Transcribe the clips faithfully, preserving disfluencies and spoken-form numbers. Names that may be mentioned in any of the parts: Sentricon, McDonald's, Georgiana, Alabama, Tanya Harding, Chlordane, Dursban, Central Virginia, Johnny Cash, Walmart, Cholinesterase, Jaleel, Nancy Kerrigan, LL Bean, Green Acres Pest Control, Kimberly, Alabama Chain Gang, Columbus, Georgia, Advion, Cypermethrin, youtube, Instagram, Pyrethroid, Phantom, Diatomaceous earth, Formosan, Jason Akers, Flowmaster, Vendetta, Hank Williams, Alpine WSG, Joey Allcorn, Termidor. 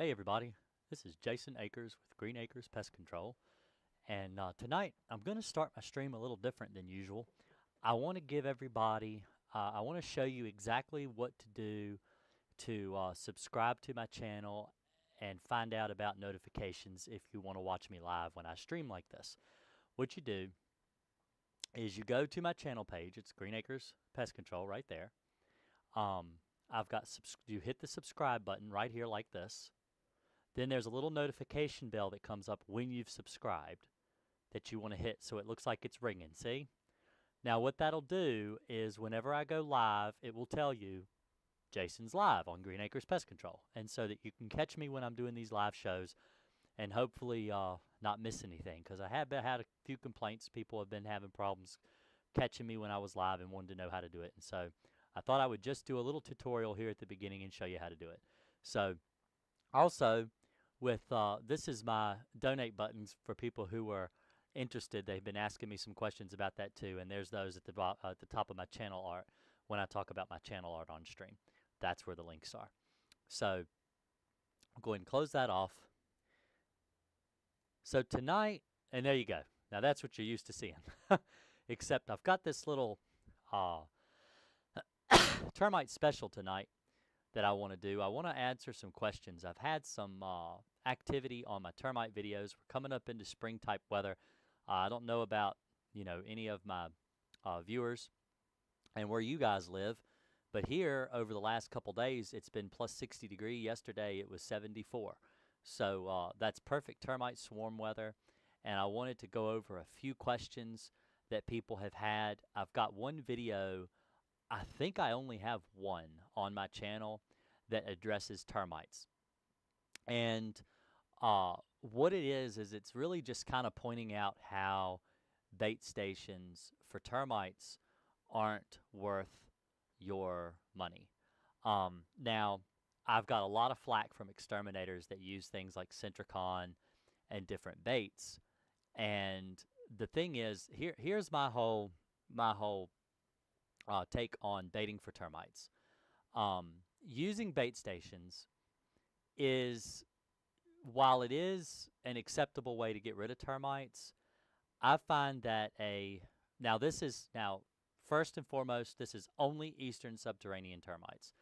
Hey everybody, this is Jason Akers with Green Acres Pest Control, and uh, tonight I'm going to start my stream a little different than usual. I want to give everybody, uh, I want to show you exactly what to do to uh, subscribe to my channel and find out about notifications if you want to watch me live when I stream like this. What you do is you go to my channel page, it's Green Acres Pest Control right there. Um, I've got, subs you hit the subscribe button right here like this. Then there's a little notification bell that comes up when you've subscribed that you want to hit so it looks like it's ringing, see? Now what that'll do is whenever I go live, it will tell you Jason's live on Green Acres Pest Control, and so that you can catch me when I'm doing these live shows and hopefully uh, not miss anything, because I have been, had a few complaints. People have been having problems catching me when I was live and wanted to know how to do it, and so I thought I would just do a little tutorial here at the beginning and show you how to do it. So also, with uh, this is my donate buttons for people who are interested. They've been asking me some questions about that too, and there's those at the uh, at the top of my channel art when I talk about my channel art on stream. That's where the links are. So I'll go ahead and close that off. So tonight, and there you go. Now that's what you're used to seeing, except I've got this little uh, termite special tonight that I want to do. I want to answer some questions. I've had some uh, activity on my termite videos. We're coming up into spring type weather. Uh, I don't know about, you know, any of my uh, viewers and where you guys live, but here over the last couple days it's been plus sixty degrees. Yesterday it was seventy-four. So uh, that's perfect termite swarm weather, and I wanted to go over a few questions that people have had. I've got one video, I think I only have one on my channel, that addresses termites. And uh, what it is, is it's really just kind of pointing out how bait stations for termites aren't worth your money. Um, now, I've got a lot of flack from exterminators that use things like Sentricon and different baits. And the thing is, here, here's my whole, my whole Uh, take on baiting for termites. Um, using bait stations is, while it is an acceptable way to get rid of termites, I find that a, now this is, now first and foremost, this is only eastern subterranean termites.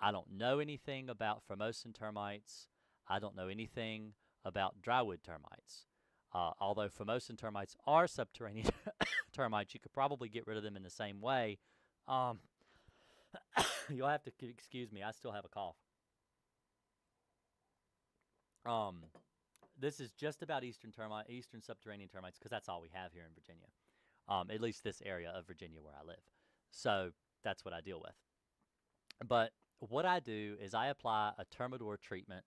I don't know anything about Formosan termites. I don't know anything about drywood termites. Uh, although Formosan termites are subterranean termites, you could probably get rid of them in the same way. Um, you'll have to excuse me. I still have a cough. Um, this is just about eastern termite, eastern subterranean termites, because that's all we have here in Virginia, um, at least this area of Virginia where I live. So that's what I deal with. But what I do is I apply a Termidor treatment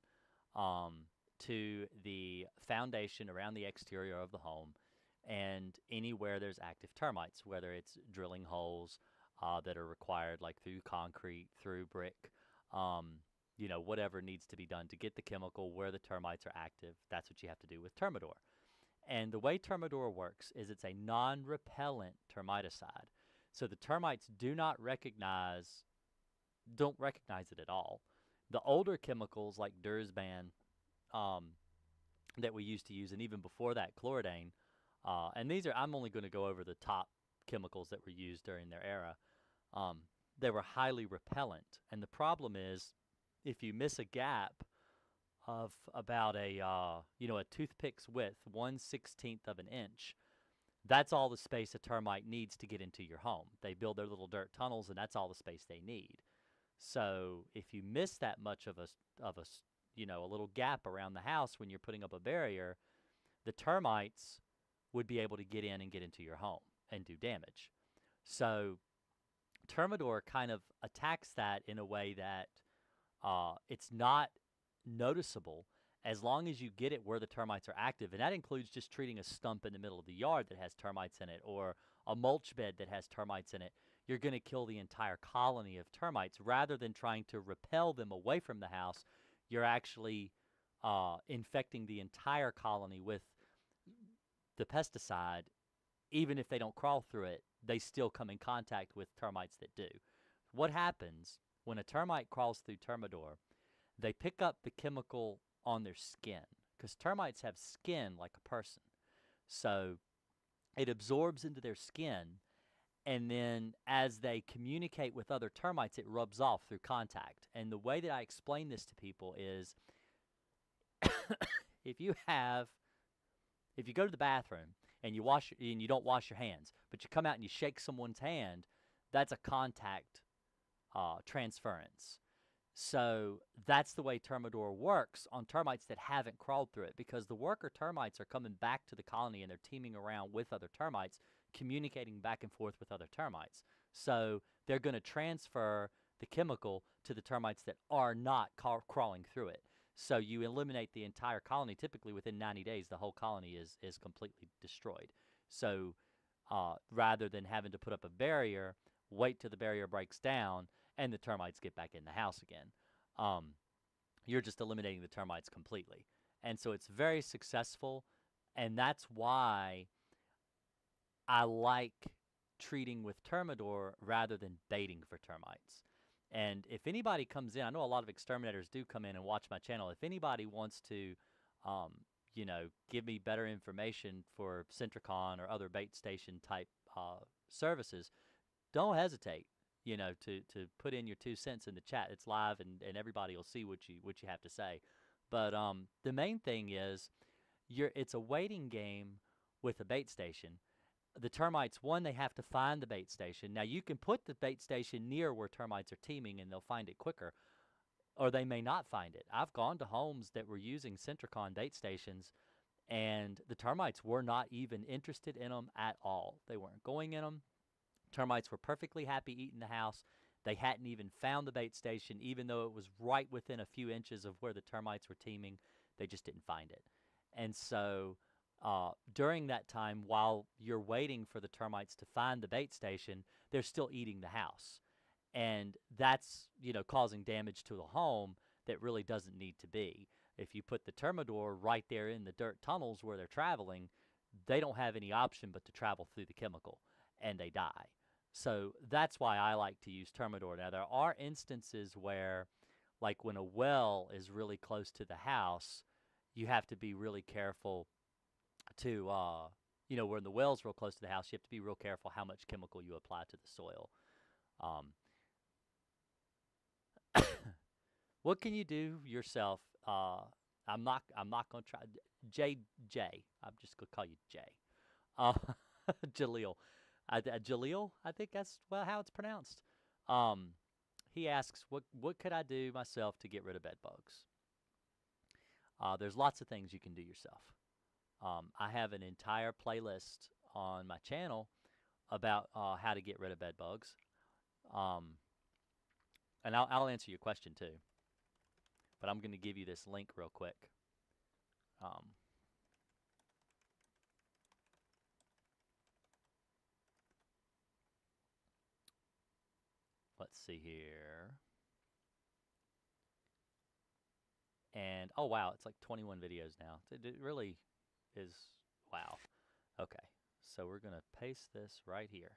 Um, to the foundation around the exterior of the home and anywhere there's active termites, whether it's drilling holes uh, that are required, like through concrete, through brick, um, you know, whatever needs to be done to get the chemical where the termites are active. That's what you have to do with Termidor. And the way Termidor works is it's a non-repellent termiticide. So the termites do not recognize, don't recognize it at all. The older chemicals like Dursban, Um, that we used to use, and even before that, Chlordane. Uh, and these are, I'm only going to go over the top chemicals that were used during their era. Um, they were highly repellent. And the problem is, if you miss a gap of about a, uh, you know, a toothpick's width, one sixteenth of an inch, that's all the space a termite needs to get into your home. They build their little dirt tunnels, and that's all the space they need. So if you miss that much of a, of a, you know, a little gap around the house when you're putting up a barrier, the termites would be able to get in and get into your home and do damage. So Termidor kind of attacks that in a way that uh, it's not noticeable as long as you get it where the termites are active. And that includes just treating a stump in the middle of the yard that has termites in it, or a mulch bed that has termites in it. You're going to kill the entire colony of termites rather than trying to repel them away from the house. You're actually uh, infecting the entire colony with the pesticide. Even if they don't crawl through it, they still come in contact with termites that do. What happens when a termite crawls through Termidor? they pick up the chemical on their skin, because termites have skin like a person. So it absorbs into their skin, and then as they communicate with other termites, it rubs off through contact. And the way that I explain this to people is, if you have, if you go to the bathroom and you wash and you don't wash your hands, but you come out and you shake someone's hand, that's a contact uh, transference. So that's the way Termidor works on termites that haven't crawled through it, because the worker termites are coming back to the colony and they're teaming around with other termites, communicating back and forth with other termites. So they're going to transfer the chemical to the termites that are not ca crawling through it. So you eliminate the entire colony. Typically within ninety days, the whole colony is, is completely destroyed. So uh, rather than having to put up a barrier, wait till the barrier breaks down and the termites get back in the house again. Um, you're just eliminating the termites completely. And so it's very successful. And that's why I like treating with Termidor rather than baiting for termites. And if anybody comes in, I know a lot of exterminators do come in and watch my channel. If anybody wants to, um, you know, give me better information for Sentricon or other bait station type uh, services, don't hesitate, you know, to, to put in your two cents in the chat. It's live, and, and everybody will see what you, what you have to say. But um, the main thing is you're, it's a waiting game with a bait station. The termites, one, they have to find the bait station. Now, you can put the bait station near where termites are teeming, and they'll find it quicker, or they may not find it. I've gone to homes that were using Sentricon bait stations, and the termites were not even interested in them at all. They weren't going in them. Termites were perfectly happy eating the house. They hadn't even found the bait station, even though it was right within a few inches of where the termites were teeming. They just didn't find it. And so Uh, during that time, while you're waiting for the termites to find the bait station, they're still eating the house. And that's, you know, causing damage to the home that really doesn't need to be. If you put the Termidor right there in the dirt tunnels where they're traveling, they don't have any option but to travel through the chemical, and they die. So that's why I like to use Termidor. Now, there are instances where, like when a well is really close to the house, you have to be really careful to, uh, you know, when the well's real close to the house, you have to be real careful how much chemical you apply to the soil. Um, what can you do yourself? Uh, I'm not, I'm not going to try. J, J, I'm just going to call you J. Uh, Jaleel. I, uh, Jaleel, I think that's well how it's pronounced. Um, he asks, what, what could I do myself to get rid of bed bugs? Uh, there's lots of things you can do yourself. Um, I have an entire playlist on my channel about uh, how to get rid of bed bugs. Um, and I'll, I'll answer your question too. But I'm going to give you this link real quick. Um, let's see here. And, oh wow, it's like twenty-one videos now. It, it really is, wow. Okay, so we're gonna paste this right here.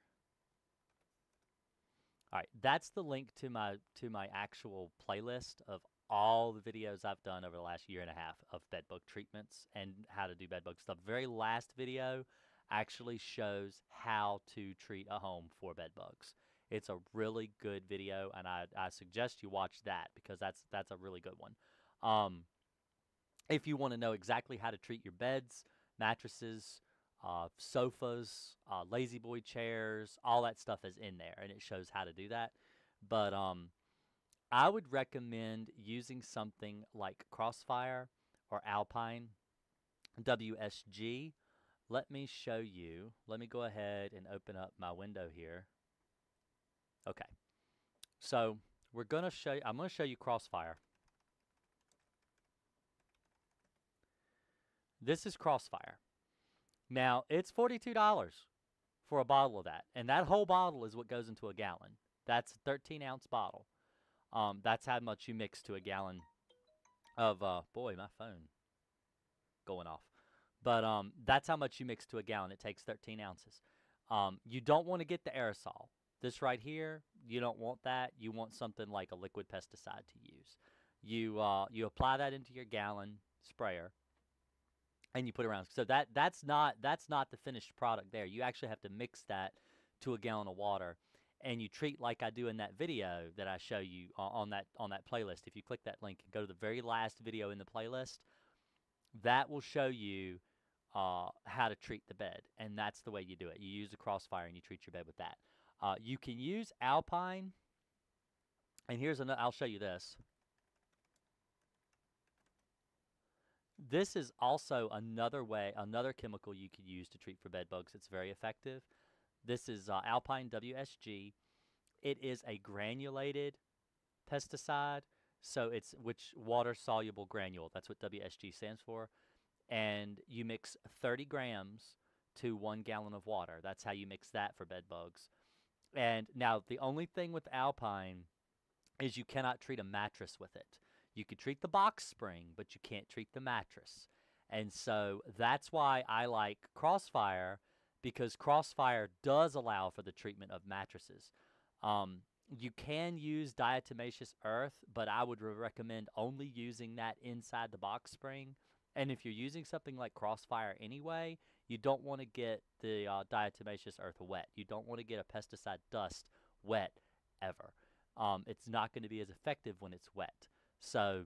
All right, that's the link to my to my actual playlist of all the videos I've done over the last year and a half of bed bug treatments and how to do bed bug stuff. The very last video actually shows how to treat a home for bed bugs. It's a really good video, and I, I suggest you watch that, because that's that's a really good one. Um, if you want to know exactly how to treat your beds, mattresses, uh, sofas, uh, lazy boy chairs, all that stuff is in there, and it shows how to do that. But um, I would recommend using something like Crossfire or Alpine W S G. Let me show you. Let me go ahead and open up my window here. Okay. So we're going to show you, I'm going to show you Crossfire. This is Crossfire. Now, it's forty-two dollars for a bottle of that. And that whole bottle is what goes into a gallon. That's a thirteen ounce bottle. Um, that's how much you mix to a gallon of, uh, boy, my phone going off. But um, that's how much you mix to a gallon. It takes thirteen ounces. Um, you don't want to get the aerosol. This right here, you don't want that. You want something like a liquid pesticide to use. You uh, you apply that into your gallon sprayer, and you put it around. So that that's not that's not the finished product there. You actually have to mix that to a gallon of water, and you treat like I do in that video that I show you on that on that playlist. If you click that link and go to the very last video in the playlist, that will show you uh, how to treat the bed, and that's the way you do it. You use the Crossfire and you treat your bed with that. Uh, you can use Alpine, and here's another. I'll show you this. This is also another way, another chemical you could use to treat for bed bugs. It's very effective. This is uh, Alpine W S G. It is a granulated pesticide, so it's which water soluble granule. That's what W S G stands for. And you mix thirty grams to one gallon of water. That's how you mix that for bed bugs. And now the only thing with Alpine is you cannot treat a mattress with it. You could treat the box spring, but you can't treat the mattress. And so that's why I like Crossfire, because Crossfire does allow for the treatment of mattresses. Um, you can use diatomaceous earth, but I would recommend only using that inside the box spring. And if you're using something like Crossfire anyway, you don't want to get the uh, diatomaceous earth wet. You don't want to get a pesticide dust wet ever. Um, it's not going to be as effective when it's wet. So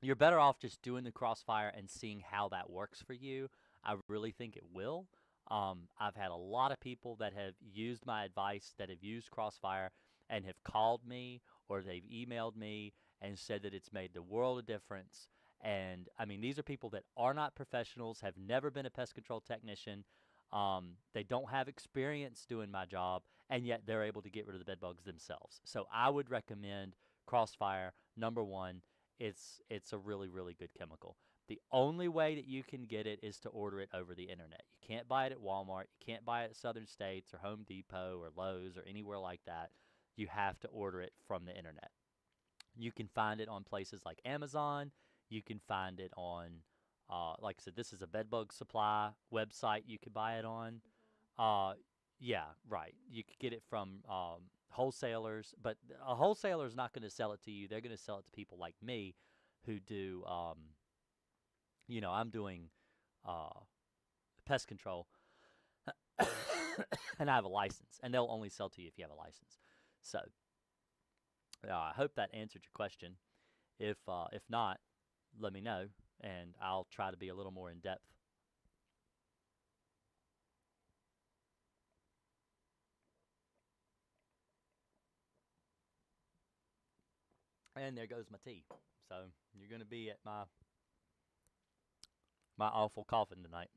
you're better off just doing the Crossfire and seeing how that works for you. I really think it will. Um, I've had a lot of people that have used my advice, that have used Crossfire, and have called me or they've emailed me and said that it's made the world a difference. And, I mean, these are people that are not professionals, have never been a pest control technician. Um, they don't have experience doing my job, and yet they're able to get rid of the bed bugs themselves. So I would recommend Crossfire, number one. It's it's a really, really good chemical. The only way that you can get it is to order it over the internet. You can't buy it at Walmart. You can't buy it at Southern States or Home Depot or Lowe's or anywhere like that. You have to order it from the internet. You can find it on places like Amazon. You can find it on, uh, like I said, this is a bedbug supply website you could buy it on. Uh, yeah, right. You could get it from... Um, wholesalers, but a wholesaler is not going to sell it to you. They're going to sell it to people like me who do, um, you know, I'm doing uh, pest control and I have a license, and they'll only sell to you if you have a license. So uh, I hope that answered your question. If, uh, if not, let me know, and I'll try to be a little more in depth. And there goes my tea. So you're going to be at my my awful coffin tonight.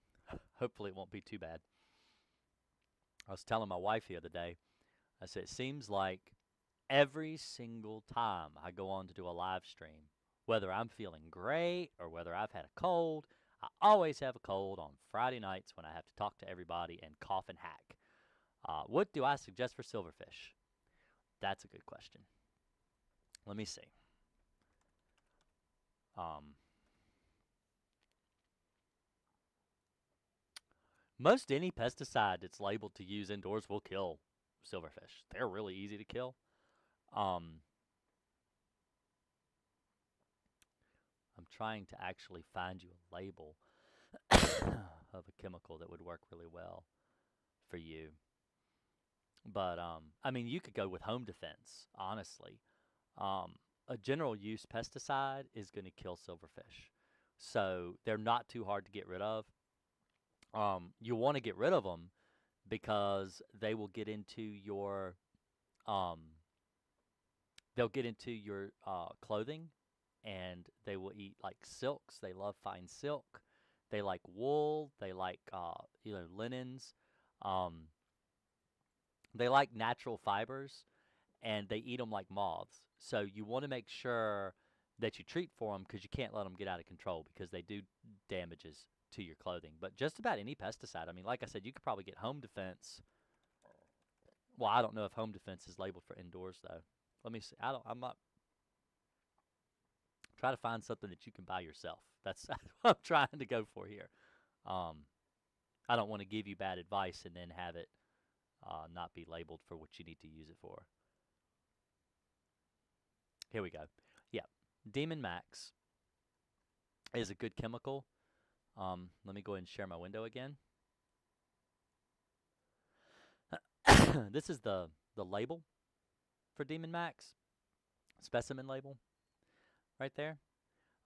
Hopefully it won't be too bad. I was telling my wife the other day, I said, it seems like every single time I go on to do a live stream, whether I'm feeling great or whether I've had a cold, I always have a cold on Friday nights when I have to talk to everybody and cough and hack. Uh, what do I suggest for silverfish? That's a good question. Let me see. Um, most any pesticide that's labeled to use indoors will kill silverfish. They're really easy to kill. Um, I'm trying to actually find you a label of a chemical that would work really well for you. But, um, I mean, you could go with home defense, honestly. Um, a general use pesticide is going to kill silverfish. So they're not too hard to get rid of. Um, you want to get rid of them because they will get into your, um, they'll get into your uh, clothing, and they will eat like silks. They love fine silk. They like wool. They like, uh, you know, linens. Um, they like natural fibers. And they eat them like moths. So you want to make sure that you treat for them, because you can't let them get out of control, because they do damages to your clothing. But just about any pesticide. I mean, like I said, you could probably get home defense. Well, I don't know if home defense is labeled for indoors, though. Let me see. I don't, I'm not. Try to find something that you can buy yourself. That's what I'm trying to go for here. Um, I don't want to give you bad advice and then have it uh, not be labeled for what you need to use it for. Here we go. Yeah, Demon Max is a good chemical. Um, let me go ahead and share my window again. This is the, the label for Demon Max, specimen label right there.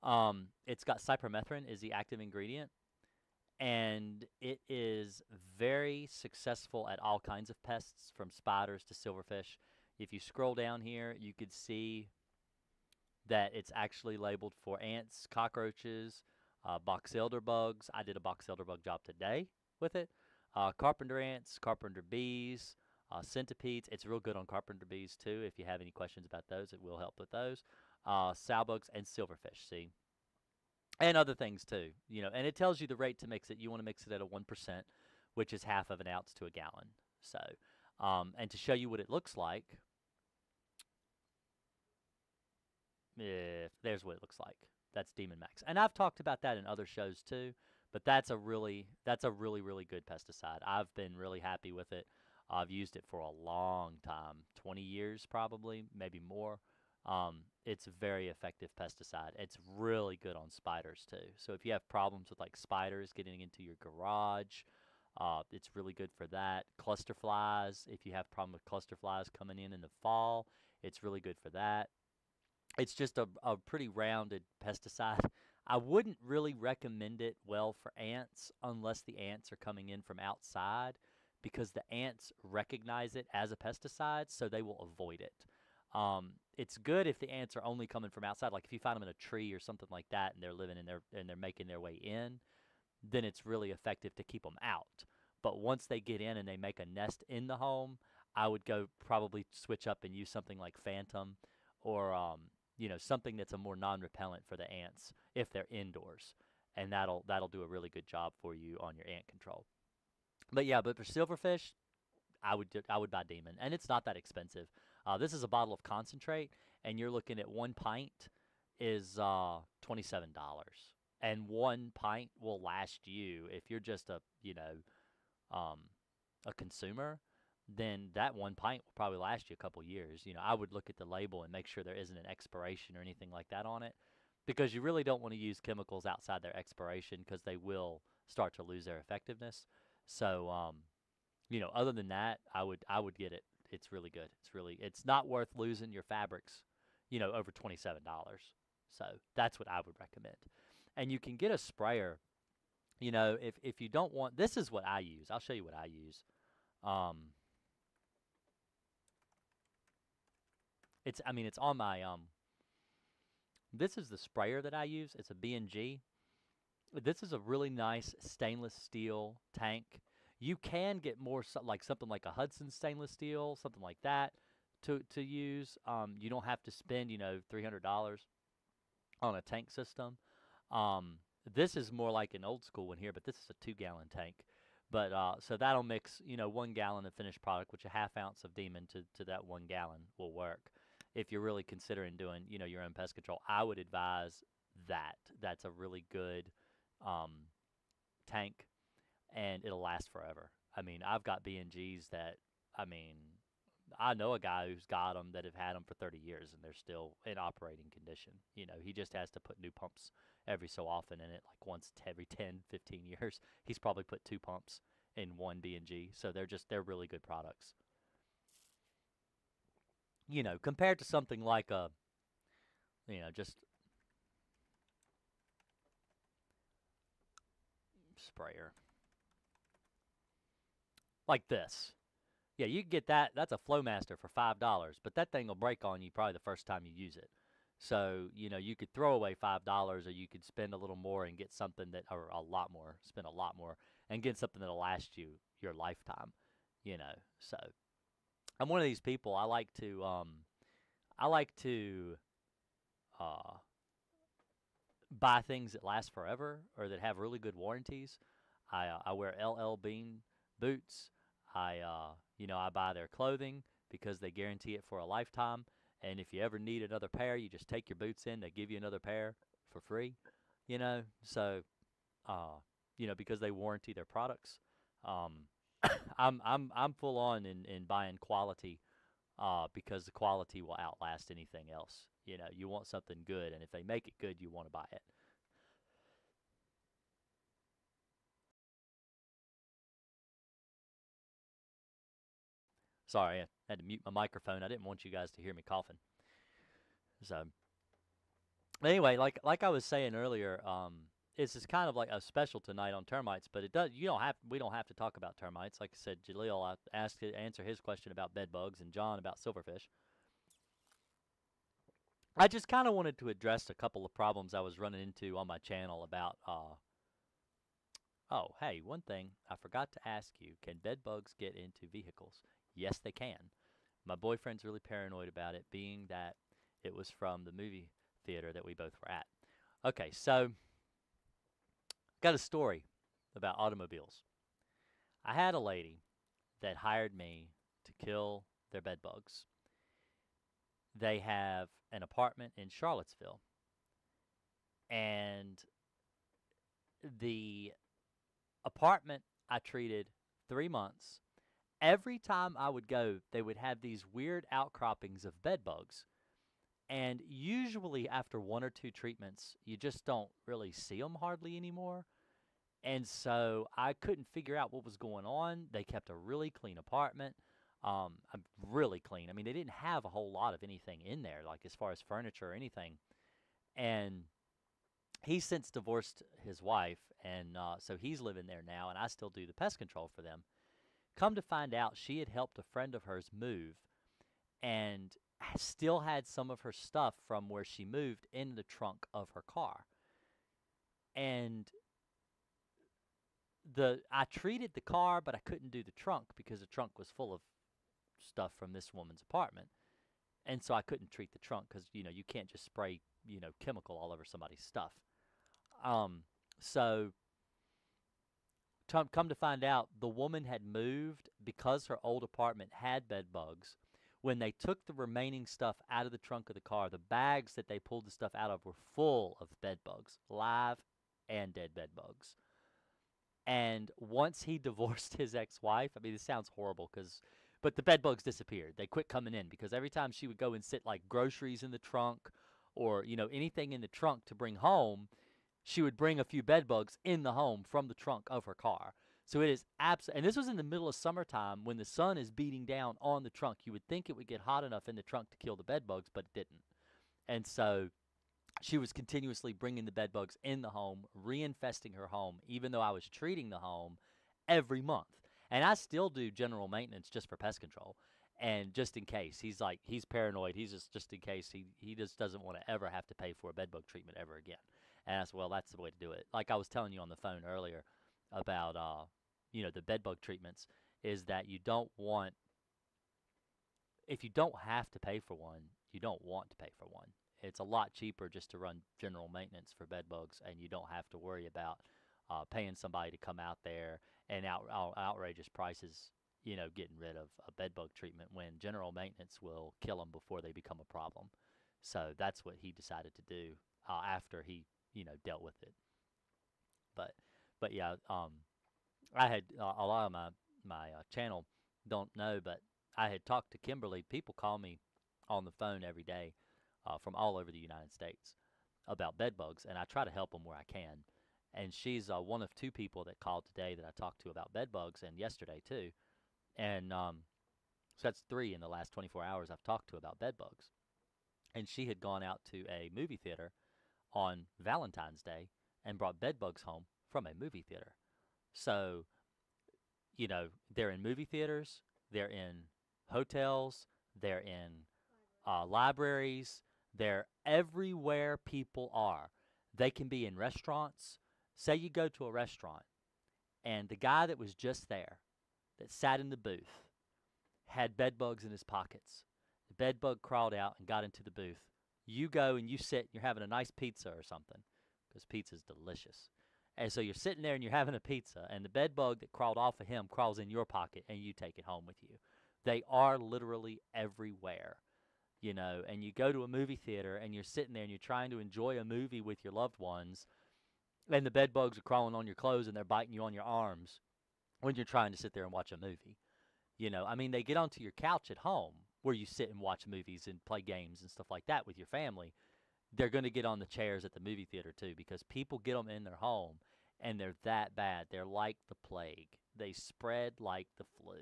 Um, it's got cypermethrin is the active ingredient, and it is very successful at all kinds of pests, from spiders to silverfish. If you scroll down here, you could see that it's actually labeled for ants, cockroaches, uh, box elder bugs. I did a box elder bug job today with it. Uh, carpenter ants, carpenter bees, uh, centipedes. It's real good on carpenter bees too. If you have any questions about those, it will help with those. Uh, sow bugs and silverfish, see? And other things too, you know. And it tells you the rate to mix it. You want to mix it at a one percent, which is half of an ounce to a gallon. So, um, and to show you what it looks like, if there's what it looks like. That's Demon Max. And I've talked about that in other shows too, but that's a really, that's a really, really good pesticide. I've been really happy with it. I've used it for a long time, twenty years probably, maybe more. Um, it's a very effective pesticide. It's really good on spiders too. So if you have problems with like spiders getting into your garage, uh, it's really good for that. Cluster flies, if you have a problem with cluster flies coming in in the fall, it's really good for that. It's just a, a pretty rounded pesticide. I wouldn't really recommend it well for ants unless the ants are coming in from outside, because the ants recognize it as a pesticide, so they will avoid it. Um, it's good if the ants are only coming from outside, like if you find them in a tree or something like that, and they're living in their, and they're making their way in, then it's really effective to keep them out. But once they get in and they make a nest in the home, I would go probably switch up and use something like Phantom or um, you know, something that's a more non-repellent for the ants if they're indoors, and that'll that'll do a really good job for you on your ant control. But yeah, but for silverfish, I would do, I would buy Demon, and it's not that expensive. Uh, this is a bottle of concentrate, and you're looking at one pint is uh, twenty-seven dollars, and one pint will last you, if you're just a you know um, a consumer, then that one pint will probably last you a couple years. You know, I would look at the label and make sure there isn't an expiration or anything like that on it, because you really don't want to use chemicals outside their expiration, because they will start to lose their effectiveness. So, um, you know, other than that, I would I would get it. It's really good. It's really it's not worth losing your fabrics, you know, over twenty-seven dollars. So that's what I would recommend. And you can get a sprayer. You know, if if you don't want, this is what I use. I'll show you what I use. Um, It's, I mean, it's on my, um, this is the sprayer that I use. It's a B and G. This is a really nice stainless steel tank. You can get more, so, like something like a Hudson stainless steel, something like that to, to use. Um, you don't have to spend, you know, three hundred dollars on a tank system. Um, this is more like an old school one here, but this is a two gallon tank. But uh, so that'll mix, you know, one gallon of finished product, which a half ounce of Demon to, to that one gallon will work. If you're really considering doing, you know, your own pest control, I would advise that. That's a really good um, tank, and it'll last forever. I mean, I've got B and Gs that, I mean, I know a guy who's got them that have had them for thirty years, and they're still in operating condition. You know, he just has to put new pumps every so often in it, like once every ten, fifteen years. He's probably put two pumps in one B and G, so they're just, they're really good products. You know, compared to something like a, you know, just sprayer like this. Yeah, you can get that. That's a Flowmaster for five dollars, but that thing will break on you probably the first time you use it. So, you know, you could throw away five dollars, or you could spend a little more and get something that, or a lot more, spend a lot more and get something that'll last you your lifetime, you know, so. I'm one of these people. I like to, um, I like to, uh, buy things that last forever or that have really good warranties. I uh, I wear L L Bean boots. I uh, you know, I buy their clothing because they guarantee it for a lifetime. And if you ever need another pair, you just take your boots in. They give you another pair for free. You know, so, uh, you know, because they warranty their products. Um. I'm I'm I'm full on in, in buying quality uh, because the quality will outlast anything else. You know, you want something good, and if they make it good, you want to buy it. Sorry, I had to mute my microphone. I didn't want you guys to hear me coughing. So, anyway, like like I was saying earlier, um, it's just kind of like a special tonight on termites. But it does you don't have we don't have to talk about termites. Like I said, Jaleel, I asked to answer his question about bed bugs, and John about silverfish. I just kind of wanted to address a couple of problems I was running into on my channel about. Uh, oh, hey, one thing I forgot to ask you: can bed bugs get into vehicles? Yes, they can. My boyfriend's really paranoid about it, being that it was from the movie theater that we both were at. Okay, so got a story about automobiles. I had a lady that hired me to kill their bed bugs. They have an apartment in Charlottesville, and the apartment I treated three months. Every time I would go, they would have these weird outcroppings of bed bugs. And usually after one or two treatments, you just don't really see them hardly anymore. And so I couldn't figure out what was going on. They kept a really clean apartment. Um, really clean. I mean, they didn't have a whole lot of anything in there, like as far as furniture or anything. And he's since divorced his wife, and uh, so he's living there now, and I still do the pest control for them. Come to find out, she had helped a friend of hers move and still had some of her stuff from where she moved in the trunk of her car. And the I treated the car, but I couldn't do the trunk because the trunk was full of stuff from this woman's apartment. And so I couldn't treat the trunk because, you know, you can't just spray, you know, chemical all over somebody's stuff. Um, so... Come to find out, the woman had moved because her old apartment had bed bugs. When they took the remaining stuff out of the trunk of the car, the bags that they pulled the stuff out of were full of bed bugs, live and dead bed bugs. And once he divorced his ex-wife, I mean, this sounds horrible, because, but the bed bugs disappeared. They quit coming in because every time she would go and sit like groceries in the trunk or, you know, anything in the trunk to bring home, she would bring a few bed bugs in the home from the trunk of her car. So it is absolute, and this was in the middle of summertime when the sun is beating down on the trunk. You would think it would get hot enough in the trunk to kill the bed bugs, but it didn't. And so she was continuously bringing the bed bugs in the home, reinfesting her home, even though I was treating the home every month. And I still do general maintenance just for pest control. And just in case, he's like, he's paranoid. He's just, just in case he, he just doesn't want to ever have to pay for a bed bug treatment ever again. And I said, well, that's the way to do it. Like I was telling you on the phone earlier about, uh, you know, the bed bug treatments is that you don't want, if you don't have to pay for one, you don't want to pay for one. It's a lot cheaper just to run general maintenance for bed bugs, and you don't have to worry about uh, paying somebody to come out there and out, out outrageous prices, you know, getting rid of a bed bug treatment when general maintenance will kill them before they become a problem. So that's what he decided to do uh, after he, you know, dealt with it. But, but yeah, um, I had uh, a lot of my, my uh, channel don't know, but I had talked to Kimberly. People call me on the phone every day uh, from all over the United States about bed bugs, and I try to help them where I can. And she's uh, one of two people that called today that I talked to about bed bugs, and yesterday too. And um, so that's three in the last twenty-four hours I've talked to about bed bugs. And she had gone out to a movie theater on Valentine's Day and brought bed bugs home from a movie theater. So, you know, they're in movie theaters, they're in hotels, they're in uh, libraries, they're everywhere people are. They can be in restaurants. Say you go to a restaurant, and the guy that was just there that sat in the booth had bed bugs in his pockets. The bed bug crawled out and got into the booth. You go and you sit and you're having a nice pizza or something, because pizza's delicious. And so you're sitting there and you're having a pizza, and the bed bug that crawled off of him crawls in your pocket, and you take it home with you. They are literally everywhere, you know. And you go to a movie theater and you're sitting there and you're trying to enjoy a movie with your loved ones, and the bed bugs are crawling on your clothes and they're biting you on your arms when you're trying to sit there and watch a movie. You know, I mean, they get onto your couch at home, where you sit and watch movies and play games and stuff like that with your family, they're going to get on the chairs at the movie theater too, because people get them in their home and they're that bad. They're like the plague. They spread like the flu.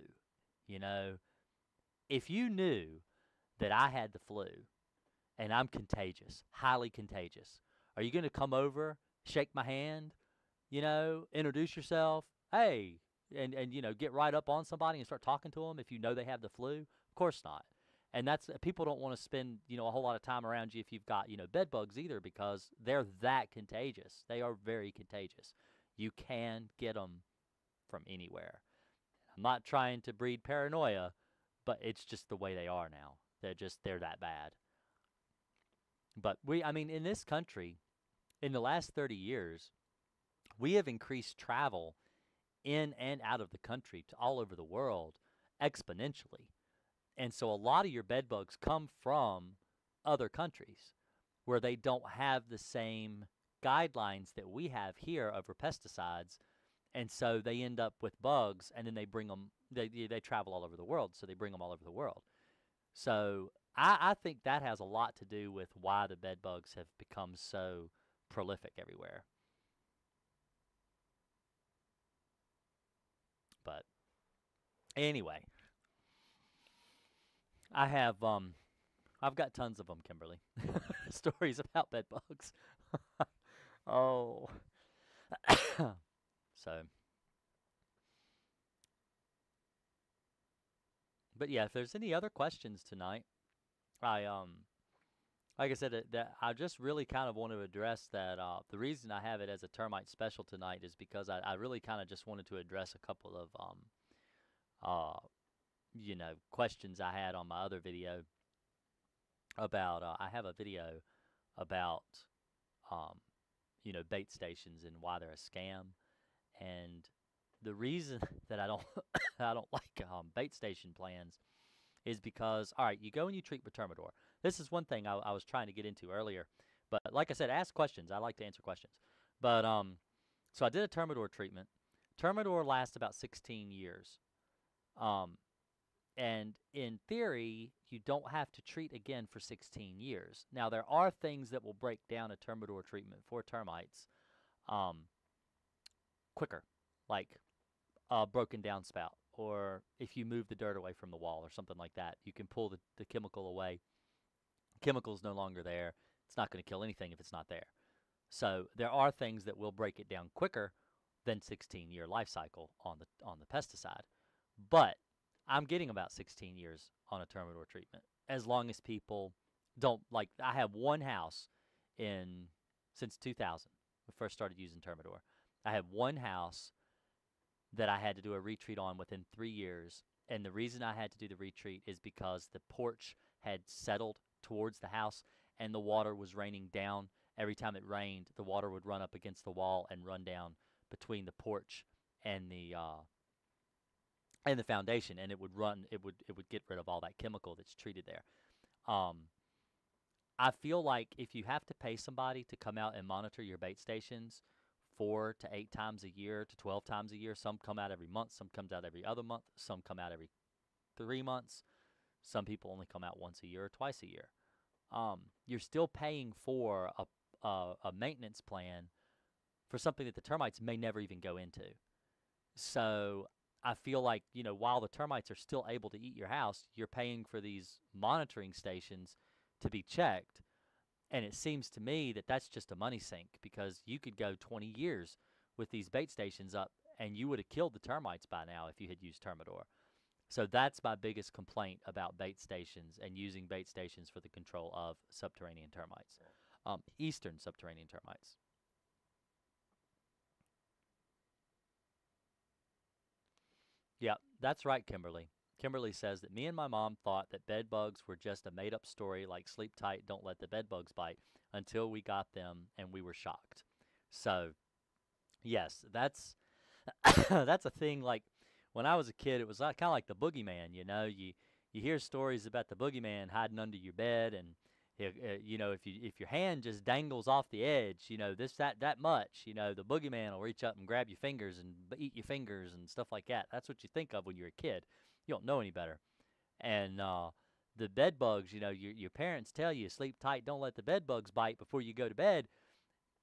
You know, if you knew that I had the flu and I'm contagious, highly contagious, are you going to come over, shake my hand, you know, introduce yourself? Hey, and, and, you know, get right up on somebody and start talking to them if you know they have the flu? Of course not. And that's, people don't want to spend, you know, a whole lot of time around you if you've got, you know, bed bugs either, because they're that contagious. They are very contagious. You can get them from anywhere. I'm not trying to breed paranoia, but it's just the way they are now. They're just, they're that bad. But we, I mean, in this country, in the last thirty years, we have increased travel in and out of the country to all over the world exponentially. And so a lot of your bed bugs come from other countries where they don't have the same guidelines that we have here over pesticides. And so they end up with bugs, and then they bring them, they, they travel all over the world, so they bring them all over the world. So I, I think that has a lot to do with why the bed bugs have become so prolific everywhere. But anyway, I have, um, I've got tons of them, Kimberly. Stories about bed bugs. Oh. So. But yeah, if there's any other questions tonight, I, um, like I said, that, that I just really kind of want to address that. Uh, the reason I have it as a termite special tonight is because I, I really kind of just wanted to address a couple of, um, uh, you know, questions I had on my other video about, uh, I have a video about, um, you know, bait stations and why they're a scam. And the reason that I don't, I don't like um, bait station plans is because, all right, you go and you treat with Termidor. This is one thing I, I was trying to get into earlier. But like I said, ask questions. I like to answer questions. But, um, so I did a Termidor treatment. Termidor lasts about sixteen years. Um, And in theory, you don't have to treat again for sixteen years. Now, there are things that will break down a Termidor treatment for termites um, quicker, like a broken downspout, or if you move the dirt away from the wall or something like that. You can pull the, the chemical away. Chemical's no longer there. It's not going to kill anything if it's not there. So there are things that will break it down quicker than sixteen-year life cycle on the, on the pesticide. But I'm getting about sixteen years on a Termidor treatment, as long as people don't, like, I have one house in, since two thousand, we first started using Termidor. I have one house that I had to do a retreat on within three years, and the reason I had to do the retreat is because the porch had settled towards the house, and the water was raining down. Every time it rained, the water would run up against the wall and run down between the porch and the, uh, and the foundation, and it would run, it would it would get rid of all that chemical that's treated there. Um, I feel like if you have to pay somebody to come out and monitor your bait stations four to eight times a year to twelve times a year, some come out every month, some comes out every other month, some come out every three months, some people only come out once a year or twice a year. Um, you're still paying for a, a, a maintenance plan for something that the termites may never even go into. So I feel like, you know, while the termites are still able to eat your house, you're paying for these monitoring stations to be checked. And it seems to me that that's just a money sink, because you could go twenty years with these bait stations up and you would have killed the termites by now if you had used Termidor. So that's my biggest complaint about bait stations and using bait stations for the control of subterranean termites, um, eastern subterranean termites. Yeah, that's right, Kimberly. Kimberly says that me and my mom thought that bed bugs were just a made-up story, like sleep tight, don't let the bed bugs bite, until we got them and we were shocked. So, yes, that's that's a thing. Like when I was a kid, it was like, kind of like the boogeyman. You know, you you hear stories about the boogeyman hiding under your bed, and uh, you know, if you if your hand just dangles off the edge, you know, this that that much, you know, the boogeyman will reach up and grab your fingers and eat your fingers and stuff like that. That's what you think of when you're a kid. You don't know any better. And uh, the bed bugs. You know, your, your parents tell you, sleep tight, don't let the bed bugs bite before you go to bed.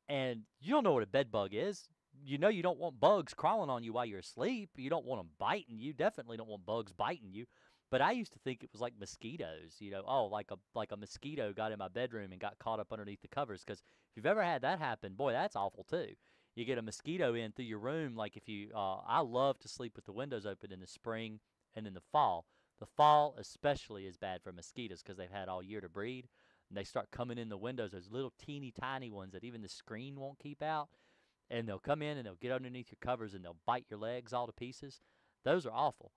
And you don't know what a bed bug is. You know you don't want bugs crawling on you while you're asleep. You don't want them biting you. Definitely don't want bugs biting you. But I used to think it was like mosquitoes, you know, oh, like a like a mosquito got in my bedroom and got caught up underneath the covers. Because if you've ever had that happen, boy, that's awful too. You get a mosquito in through your room. Like if you, uh, I love to sleep with the windows open in the spring and in the fall. The fall especially is bad for mosquitoes because they've had all year to breed. And they start coming in the windows, those little teeny tiny ones that even the screen won't keep out. And they'll come in and they'll get underneath your covers and they'll bite your legs all to pieces. Those are awful.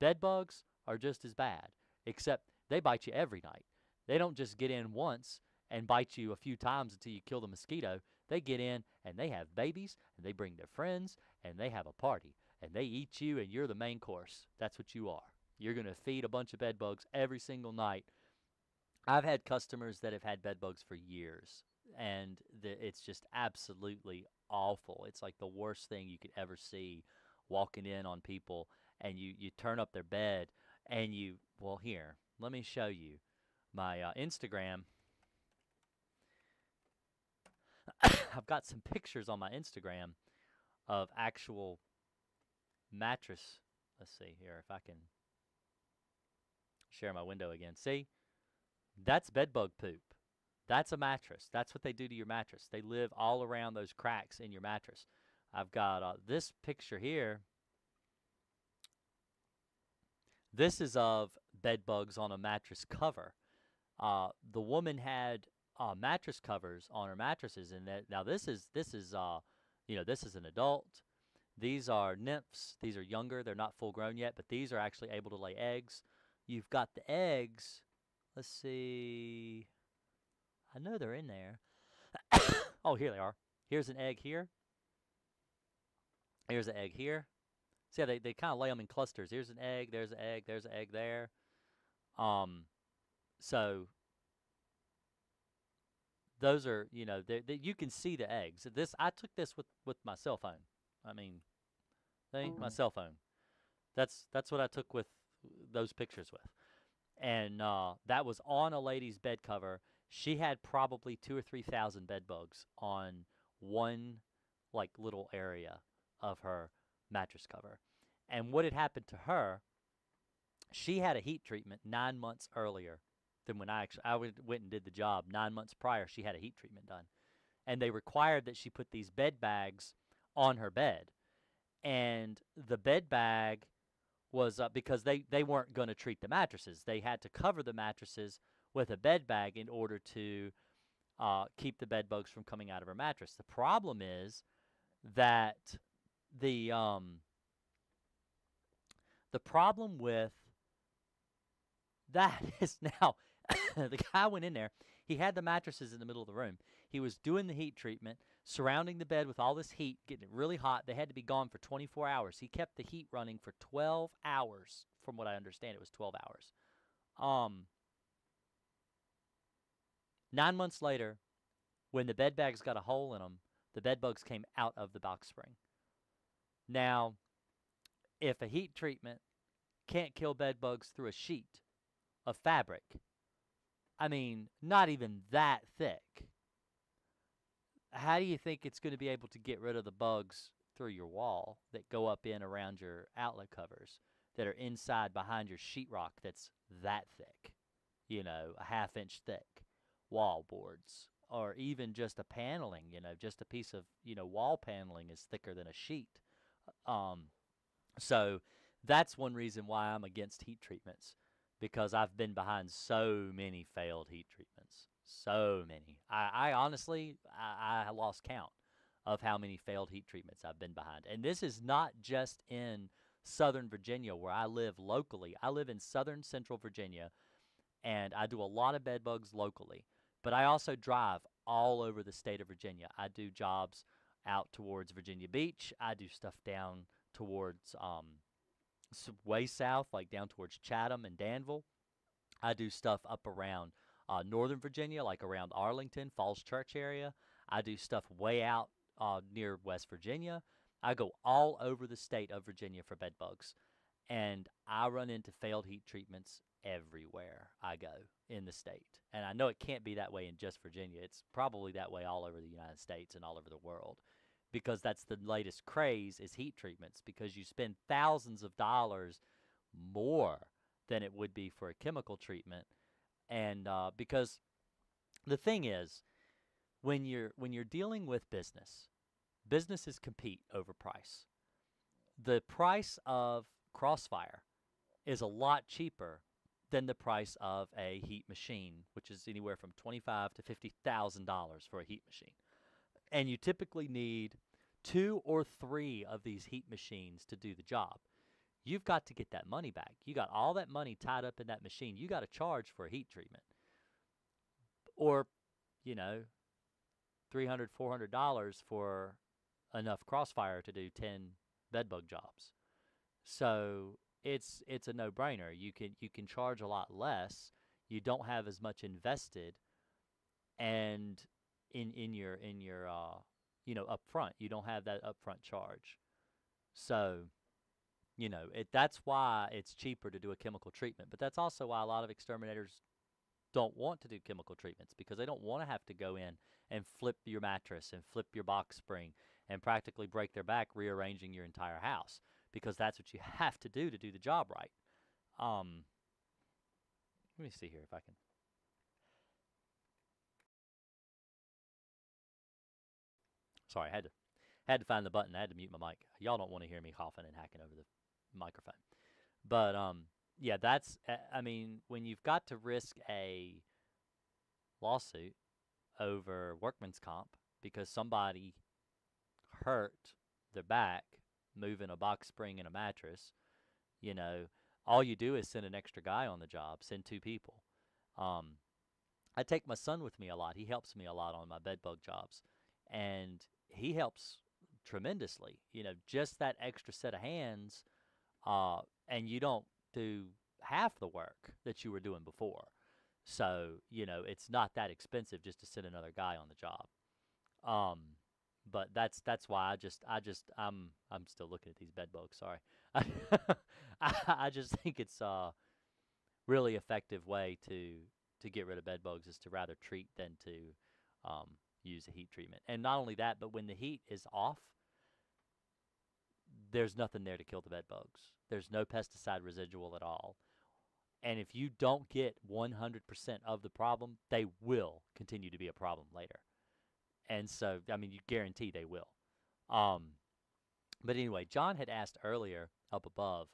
Bed bugs are just as bad, except they bite you every night. They don't just get in once and bite you a few times until you kill the mosquito. They get in and they have babies and they bring their friends and they have a party and they eat you and you're the main course. That's what you are. You're going to feed a bunch of bed bugs every single night. I've had customers that have had bed bugs for years and the, it's just absolutely awful. It's like the worst thing you could ever see walking in on people, and you, you turn up their bed and you, well, here, let me show you my uh, Instagram. I've got some pictures on my Instagram of actual mattress. Let's see here if I can share my window again. See, that's bed bug poop. That's a mattress. That's what they do to your mattress. They live all around those cracks in your mattress. I've got uh, this picture here. This is of bed bugs on a mattress cover. Uh, the woman had uh, mattress covers on her mattresses, and that, now this is this is uh, you know, this is an adult. These are nymphs. These are younger. They're not full grown yet, but these are actually able to lay eggs. You've got the eggs. Let's see. I know they're in there. Oh, here they are. Here's an egg here. Here's an egg here. See how they, they kind of lay them in clusters. Here's an egg. There's an egg. There's an egg there. Um, so those are, you know, they, they, you can see the eggs. This I took this with, with my cell phone. I mean, thing, my cell phone. That's, that's what I took with those pictures with. And uh, that was on a lady's bed cover. She had probably two or three thousand bed bugs on one like little area of her mattress cover. And what had happened to her, she had a heat treatment nine months earlier than when I actually I went and did the job. Nine months prior, she had a heat treatment done. And they required that she put these bed bags on her bed. And the bed bag was uh, because they, they weren't going to treat the mattresses. They had to cover the mattresses with a bed bag in order to uh, keep the bed bugs from coming out of her mattress. The problem is that the um, the problem with that is now the guy went in there. He had the mattresses in the middle of the room. He was doing the heat treatment, surrounding the bed with all this heat, getting it really hot. They had to be gone for twenty-four hours. He kept the heat running for twelve hours. From what I understand, it was twelve hours. Um... Nine months later, when the bed bags got a hole in them, the bed bugs came out of the box spring. Now, if a heat treatment can't kill bed bugs through a sheet of fabric, I mean, not even that thick, how do you think it's going to be able to get rid of the bugs through your wall that go up in around your outlet covers that are inside behind your sheetrock that's that thick, you know, a half inch thick? Wall boards, or even just a paneling, you know, just a piece of, you know, wall paneling is thicker than a sheet. Um, so that's one reason why I'm against heat treatments, because I've been behind so many failed heat treatments, so many. I, I honestly, I, I lost count of how many failed heat treatments I've been behind. And this is not just in Southern Virginia where I live locally. I live in Southern Central Virginia, and I do a lot of bed bugs locally. But I also drive all over the state of Virginia. I do jobs out towards Virginia Beach. I do stuff down towards um, way south, like down towards Chatham and Danville. I do stuff up around uh, northern Virginia, like around Arlington, Falls Church area. I do stuff way out uh, near West Virginia. I go all over the state of Virginia for bed bugs. And I run into failed heat treatments everywhere I go in the state. And I know it can't be that way in just Virginia. It's probably that way all over the United States and all over the world, because that's the latest craze is heat treatments, because you spend thousands of dollars more than it would be for a chemical treatment. And uh, because the thing is, when you're when you're dealing with business, businesses compete over price. The price of Crossfire is a lot cheaper than the price of a heat machine, which is anywhere from twenty-five to fifty thousand dollars for a heat machine. And you typically need two or three of these heat machines to do the job. You've got to get that money back. You got all that money tied up in that machine. You got to charge for a heat treatment, or you know, three hundred, four hundred dollars for enough Crossfire to do ten bedbug jobs. So it's it's a no-brainer. You can you can charge a lot less. You don't have as much invested, and in in your in your uh you know upfront, you don't have that upfront charge. So you know it that's why it's cheaper to do a chemical treatment. But that's also why a lot of exterminators don't want to do chemical treatments, because they don't want to have to go in and flip your mattress and flip your box spring and practically break their back rearranging your entire house, because that's what you have to do to do the job right. Um, let me see here if I can. Sorry, I had to, had to find the button. I had to mute my mic. Y'all don't want to hear me coughing and hacking over the microphone. But, um, yeah, that's, I mean, when you've got to risk a lawsuit over workman's comp because somebody hurt their back moving a box spring and a mattress, you know, all you do is send an extra guy on the job, send two people. Um, I take my son with me a lot. He helps me a lot on my bedbug jobs, and he helps tremendously. You know, just that extra set of hands, uh, and you don't do half the work that you were doing before. So, you know, it's not that expensive just to send another guy on the job. Um, But that's that's why I just I just I'm I'm still looking at these bed bugs. Sorry, I, I just think it's a really effective way to to get rid of bed bugs is to rather treat than to um, use a heat treatment. And not only that, but when the heat is off, there's nothing there to kill the bed bugs. There's no pesticide residual at all. And if you don't get one hundred percent of the problem, they will continue to be a problem later. And so, I mean, you guarantee they will. Um, but anyway, John had asked earlier up above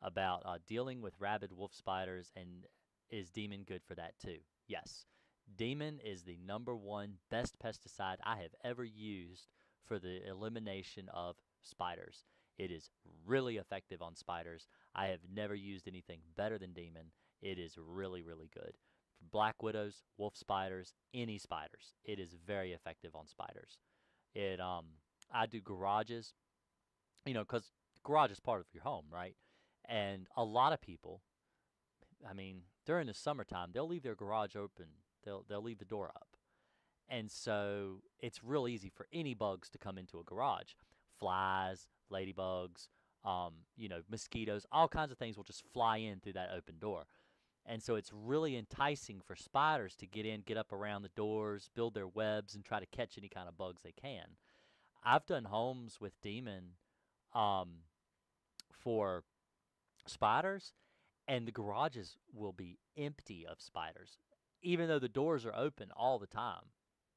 about uh, dealing with rabid wolf spiders, and is Demon good for that too? Yes. Demon is the number one best pesticide I have ever used for the elimination of spiders. It is really effective on spiders. I have never used anything better than Demon. It is really, really good. Black widows, wolf spiders, any spiders. It is very effective on spiders. It um I do garages, you know, because garage is part of your home, right? And a lot of people, I mean, during the summertime, they'll leave their garage open. They'll they'll leave the door up. And so it's real easy for any bugs to come into a garage. Flies, ladybugs, um, you know, mosquitoes, all kinds of things will just fly in through that open door. And so it's really enticing for spiders to get in, get up around the doors, build their webs, and try to catch any kind of bugs they can. I've done homes with Demon um, for spiders, and the garages will be empty of spiders. Even though the doors are open all the time,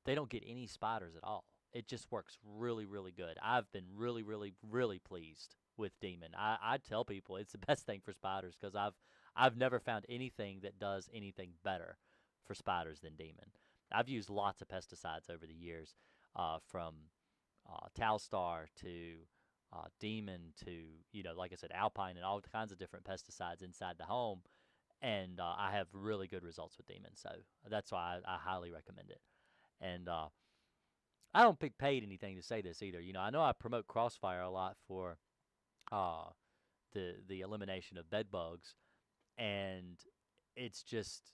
they don't get any spiders at all. It just works really, really good. I've been really, really, really pleased with Demon. I, I tell people it's the best thing for spiders, because I've... I've never found anything that does anything better for spiders than Demon. I've used lots of pesticides over the years, uh, from uh, Talstar to uh, Demon to, you know, like I said, Alpine and all kinds of different pesticides inside the home. And uh, I have really good results with Demon. So that's why I, I highly recommend it. And uh, I don't get paid anything to say this either. You know, I know I promote Crossfire a lot for uh, the, the elimination of bed bugs. And it's just,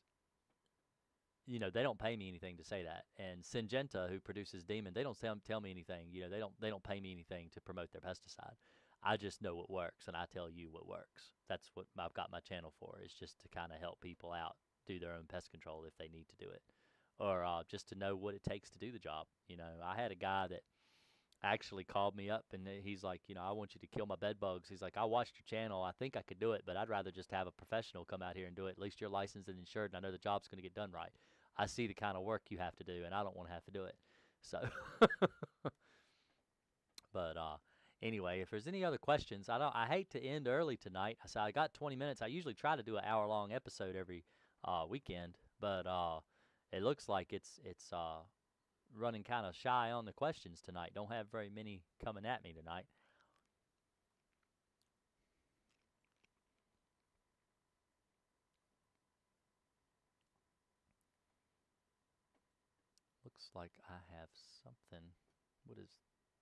you know, they don't pay me anything to say that. And Syngenta, who produces Demon, they don't tell, tell me anything. You know, they don't they don't pay me anything to promote their pesticide. I just know what works, and I tell you what works. That's what I've got my channel for, is just to kind of help people out, do their own pest control if they need to do it, or uh, just to know what it takes to do the job. You know, I had a guy that actually called me up, and he's like, you know, I want you to kill my bed bugs. He's like, I watched your channel. I think I could do it, but I'd rather just have a professional come out here and do it. At least you're licensed and insured, and I know the job's going to get done right. I see the kind of work you have to do, and I don't want to have to do it. So, but uh, anyway, if there's any other questions, I don't. I hate to end early tonight. So I got twenty minutes. I usually try to do an hour-long episode every uh, weekend, but uh, it looks like it's it's uh, running kind of shy on the questions tonight. Don't have very many coming at me tonight. Looks like I have something. What is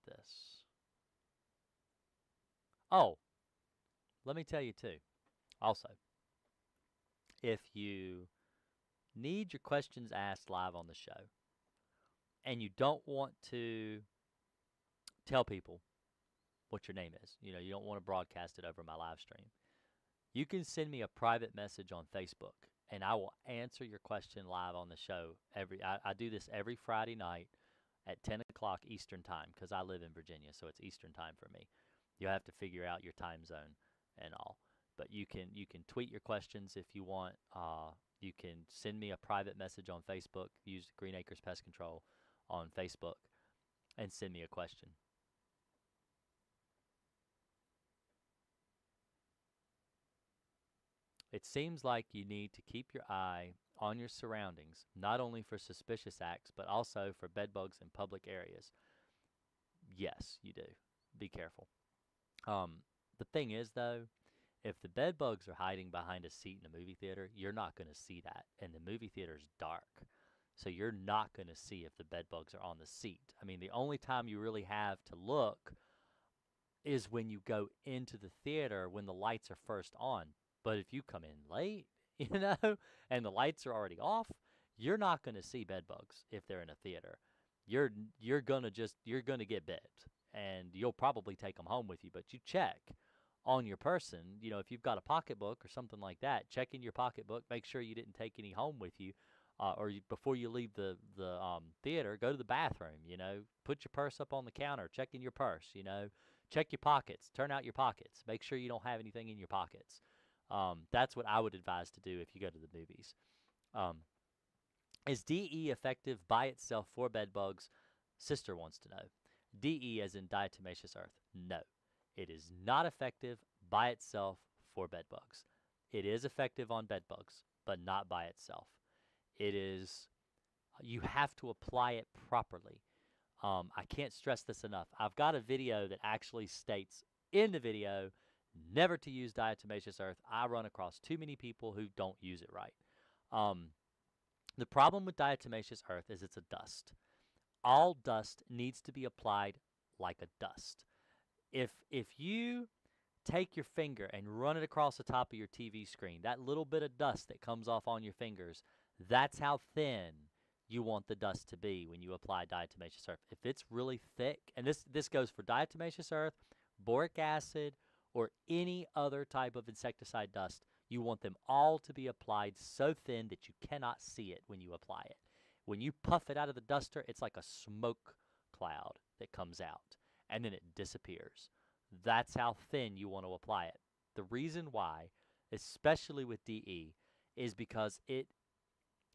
this? Oh, let me tell you too. Also, if you need your questions asked live on the show and you don't want to tell people what your name is, you know, you don't want to broadcast it over my live stream, you can send me a private message on Facebook, and I will answer your question live on the show. Every I, I do this every Friday night at ten o'clock Eastern time, because I live in Virginia, so it's Eastern time for me. You'll have to figure out your time zone and all. But you can you can tweet your questions if you want. Uh, you can send me a private message on Facebook. Use Green Acres Pest Control on Facebook and send me a question. It seems like you need to keep your eye on your surroundings, not only for suspicious acts, but also for bedbugs in public areas. Yes, you do. Be careful. Um, the thing is, though, if the bedbugs are hiding behind a seat in a movie theater, you're not going to see that. And the movie theater's dark. So you're not going to see if the bedbugs are on the seat. I mean, the only time you really have to look is when you go into the theater when the lights are first on. But if you come in late, you know, and the lights are already off, you're not going to see bed bugs if they're in a theater. You're you're going to just you're going to get bit, and you'll probably take them home with you, but you check on your person, you know, if you've got a pocketbook or something like that, check in your pocketbook, make sure you didn't take any home with you, uh, or you, before you leave the the um, theater, go to the bathroom, you know, put your purse up on the counter, check in your purse, you know, check your pockets, turn out your pockets, make sure you don't have anything in your pockets. Um, that's what I would advise to do if you go to the movies. Um, is D E effective by itself for bed bugs? Sister wants to know. D E as in diatomaceous earth. No, it is not effective by itself for bed bugs. It is effective on bed bugs, but not by itself. It is, you have to apply it properly. Um, I can't stress this enough. I've got a video that actually states in the video never to use diatomaceous earth. I run across too many people who don't use it right. Um, the problem with diatomaceous earth is it's a dust. All dust needs to be applied like a dust. If, if you take your finger and run it across the top of your T V screen, that little bit of dust that comes off on your fingers, that's how thin you want the dust to be when you apply diatomaceous earth. If it's really thick, and this, this goes for diatomaceous earth, boric acid, or any other type of insecticide dust, you want them all to be applied so thin that you cannot see it when you apply it. When you puff it out of the duster, it's like a smoke cloud that comes out, and then it disappears. That's how thin you want to apply it. The reason why, especially with D E, is because it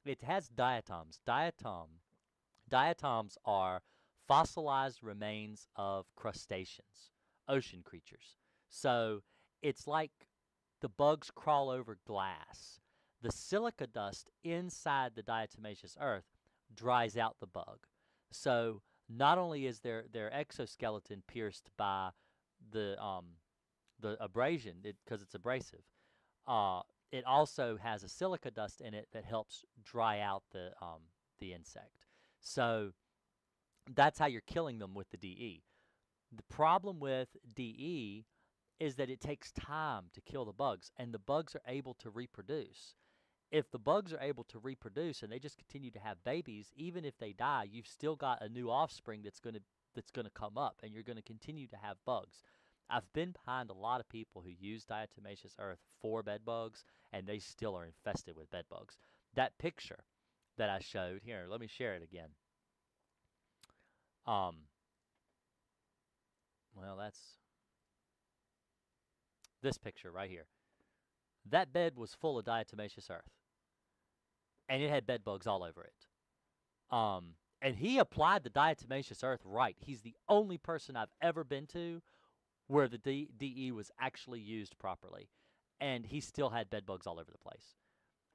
it has diatoms. Diatom, diatoms are fossilized remains of crustaceans, ocean creatures. So it's like the bugs crawl over glass. The silica dust inside the diatomaceous earth dries out the bug. So not only is their, their exoskeleton pierced by the, um, the abrasion, because it, it's abrasive, uh, it also has a silica dust in it that helps dry out the, um, the insect. So that's how you're killing them with the D E. The problem with D E is that it takes time to kill the bugs, and the bugs are able to reproduce. If the bugs are able to reproduce and they just continue to have babies, even if they die, you've still got a new offspring that's going to that's going to come up, and you're going to continue to have bugs. I've been behind a lot of people who use diatomaceous earth for bed bugs, and they still are infested with bed bugs. That picture that I showed here, let me share it again. Um, well, that's this picture right here. That bed was full of diatomaceous earth, and it had bed bugs all over it. Um, and he applied the diatomaceous earth right. He's the only person I've ever been to where the D DE was actually used properly, and he still had bed bugs all over the place.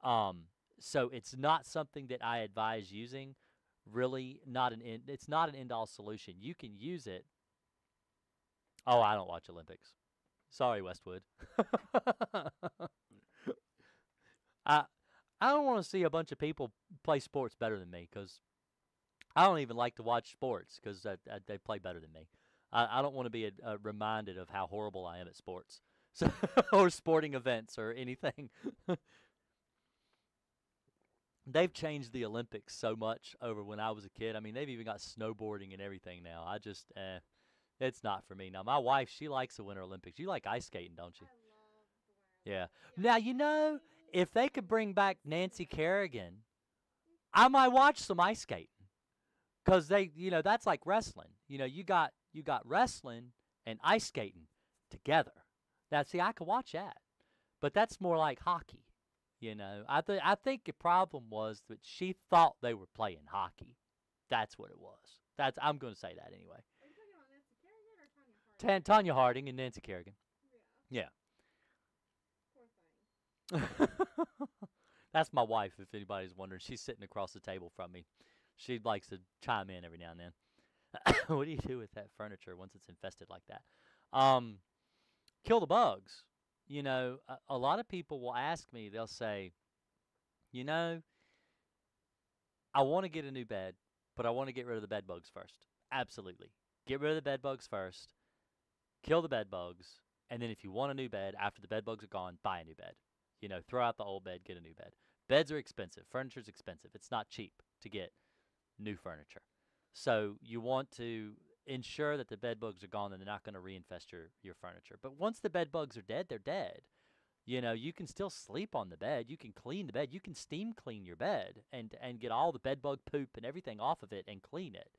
Um, so it's not something that I advise using. Really, not an end, it's not an end-all solution. You can use it. Oh, I don't watch Olympics. Sorry, Westwood. I I don't want to see a bunch of people play sports better than me, because I don't even like to watch sports because they play better than me. I, I don't want to be a, a reminded of how horrible I am at sports, so or sporting events or anything. They've changed the Olympics so much over when I was a kid. I mean, they've even got snowboarding and everything now. I just, eh, it's not for me. Now, my wife, she likes the Winter Olympics. You like ice skating, don't you? I love the Winter Olympics. Yeah. Now, you know, if they could bring back Nancy Kerrigan, I might watch some ice skating. Because they, you know, that's like wrestling. You know, you got, you got wrestling and ice skating together. Now, see, I could watch that. But that's more like hockey. You know, I, th I think the problem was that she thought they were playing hockey. That's what it was. That's I'm going to say that anyway. Are you talking about Nancy Kerrigan or Tanya Harding? T Tanya Harding and Nancy Kerrigan. Yeah. Yeah. Poor thing. That's my wife, if anybody's wondering. She's sitting across the table from me. She likes to chime in every now and then. What do you do with that furniture once it's infested like that? Um, kill the bugs. You know, a, a lot of people will ask me, they'll say, you know, I want to get a new bed, but I want to get rid of the bed bugs first. Absolutely. Get rid of the bed bugs first, kill the bed bugs, and then if you want a new bed, after the bed bugs are gone, buy a new bed. You know, throw out the old bed, get a new bed. Beds are expensive. Furniture's expensive. It's not cheap to get new furniture. So you want to ensure that the bed bugs are gone and they're not going to reinfest your, your furniture. But once the bed bugs are dead, they're dead. You know, you can still sleep on the bed. You can clean the bed. You can steam clean your bed and, and get all the bed bug poop and everything off of it and clean it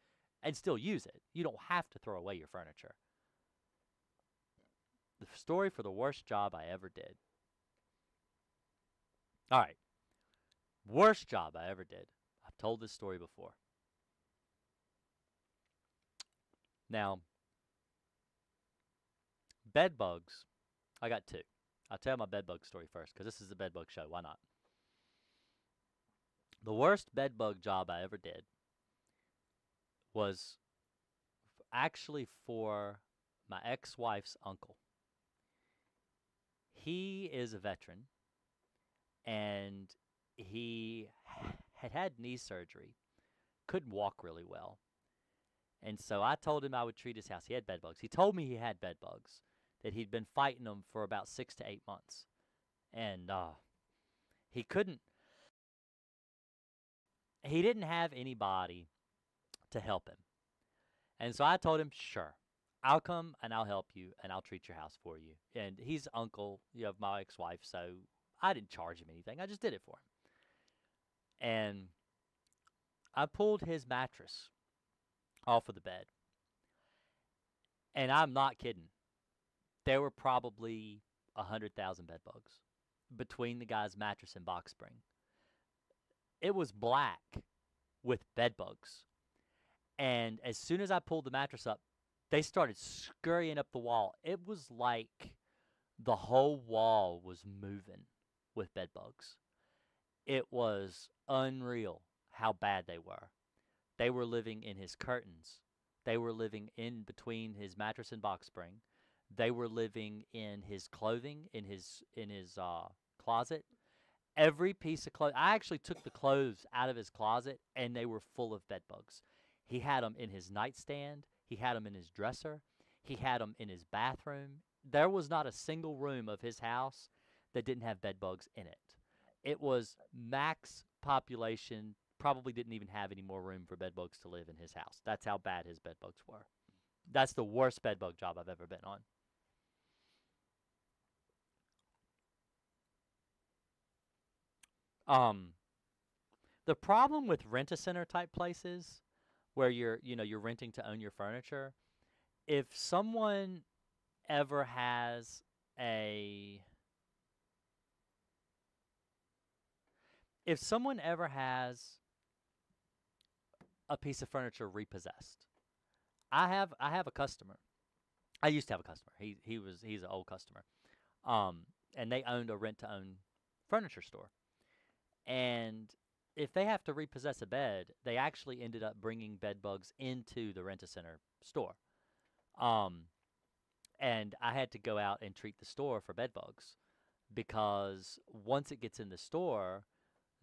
and still use it. You don't have to throw away your furniture. The story for the worst job I ever did. All right. Worst job I ever did. I've told this story before. Now, bed bugs, I got two. I'll tell my bed bug story first because this is a bed bug show. Why not? The worst bed bug job I ever did was actually for my ex-wife's uncle. He is a veteran, and he had had knee surgery, couldn't walk really well. And so I told him I would treat his house. He had bed bugs. He told me he had bed bugs, that he'd been fighting them for about six to eight months. And uh, he couldn't, he didn't have anybody to help him. And so I told him, sure, I'll come and I'll help you and I'll treat your house for you. And he's uncle you know, of my ex-wife, so I didn't charge him anything. I just did it for him. And I pulled his mattress off of the bed. And I'm not kidding. There were probably one hundred thousand bed bugs between the guy's mattress and box spring. It was black with bed bugs. And as soon as I pulled the mattress up, they started scurrying up the wall. It was like the whole wall was moving with bed bugs. It was unreal how bad they were. They were living in his curtains. They were living in between his mattress and box spring. They were living in his clothing, in his in his uh, closet. Every piece of clothes. I actually took the clothes out of his closet, and they were full of bed bugs. He had them in his nightstand. He had them in his dresser. He had them in his bathroom. There was not a single room of his house that didn't have bed bugs in it. It was max population. Probably didn't even have any more room for bed bugs to live in his house. That's how bad his bed bugs were. That's the worst bed bug job I've ever been on. Um, the problem with rent-a-center type places where you're, you know, you're renting to own your furniture, if someone ever has a, if someone ever has a piece of furniture repossessed, I have, I have a customer. I used to have a customer. He, he was, he's an old customer. Um, and they owned a rent-to-own furniture store. And if they have to repossess a bed, they actually ended up bringing bed bugs into the rent-a-center store. Um, and I had to go out and treat the store for bed bugs, because once it gets in the store,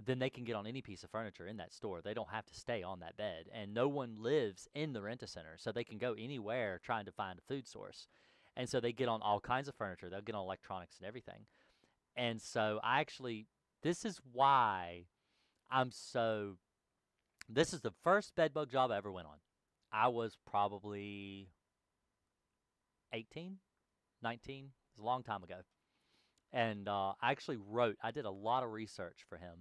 then they can get on any piece of furniture in that store. They don't have to stay on that bed, and no one lives in the rent-a-center, so they can go anywhere trying to find a food source. And so they get on all kinds of furniture. They'll get on electronics and everything. And so I actually, this is why I'm so, this is the first bedbug job I ever went on. I was probably eighteen, nineteen. It was a long time ago. And uh, I actually wrote, I did a lot of research for him.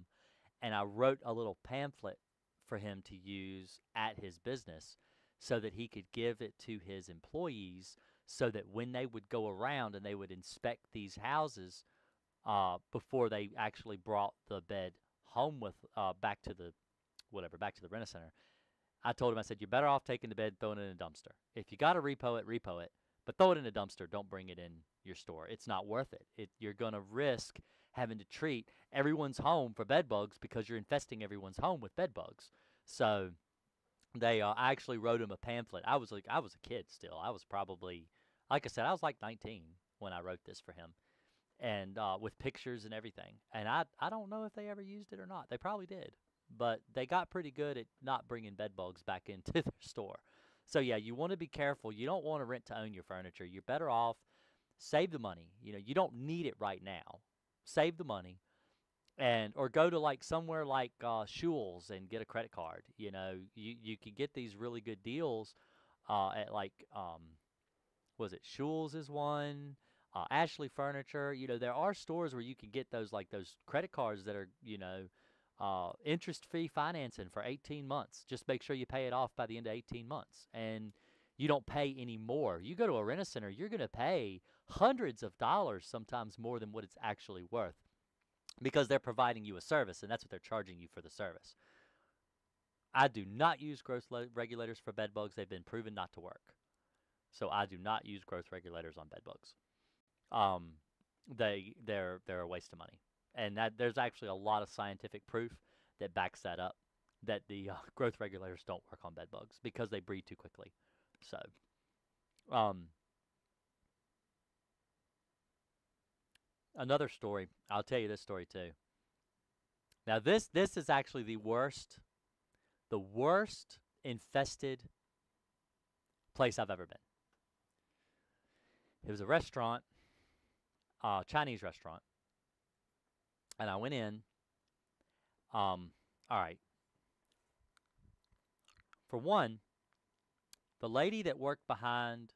And I wrote a little pamphlet for him to use at his business, so that he could give it to his employees, so that when they would go around and they would inspect these houses uh, before they actually brought the bed home with uh, back to the whatever, back to the rent-a-center. I told him, I said, you're better off taking the bed, throwing it in a dumpster. If you got to repo it, repo it, but throw it in a dumpster. Don't bring it in your store. It's not worth it. It you're going to risk having to treat everyone's home for bed bugs, because you're infesting everyone's home with bed bugs. So They, uh, I actually wrote him a pamphlet. I was like, I was a kid still. I was probably, like I said, I was like nineteen when I wrote this for him, and uh, with pictures and everything. And I, I don't know if they ever used it or not. They probably did, but they got pretty good at not bringing bed bugs back into their store. So yeah, you want to be careful. You don't want to rent to own your furniture. You're better off save the money. You know, you don't need it right now. Save the money. And or go to like somewhere like uh, Shules and get a credit card. You know, you you could get these really good deals uh, at like um, was it Shules is one, uh, Ashley Furniture. You know, there are stores where you can get those like those credit cards that are, you know, uh, interest free financing for eighteen months. Just make sure you pay it off by the end of eighteen months, and you don't pay any more. You go to a rent-a-center, you're gonna pay hundreds of dollars, sometimes more than what it's actually worth, because they're providing you a service, and that's what they're charging you for the service. I do not use growth regulators for bed bugs. They've been proven not to work. So I do not use growth regulators on bed bugs. Um, they, they're, they're a waste of money. And that, there's actually a lot of scientific proof that backs that up, that the uh, growth regulators don't work on bed bugs because they breed too quickly. So, um... another story. I'll tell you this story too. Now this this is actually the worst, the worst infested place I've ever been. It was a restaurant, a Chinese restaurant, and I went in. Um, all right. For one, the lady that worked behind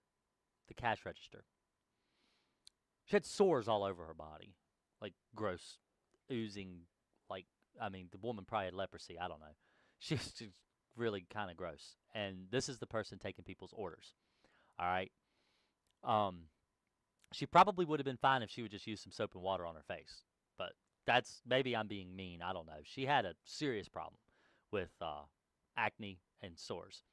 the cash register, she had sores all over her body, like gross, oozing, like, I mean, the woman probably had leprosy, I don't know. She was just really kind of gross. And this is the person taking people's orders, all right? Um, she probably would have been fine if she would just use some soap and water on her face. But that's, maybe I'm being mean, I don't know. She had a serious problem with uh, acne and sores.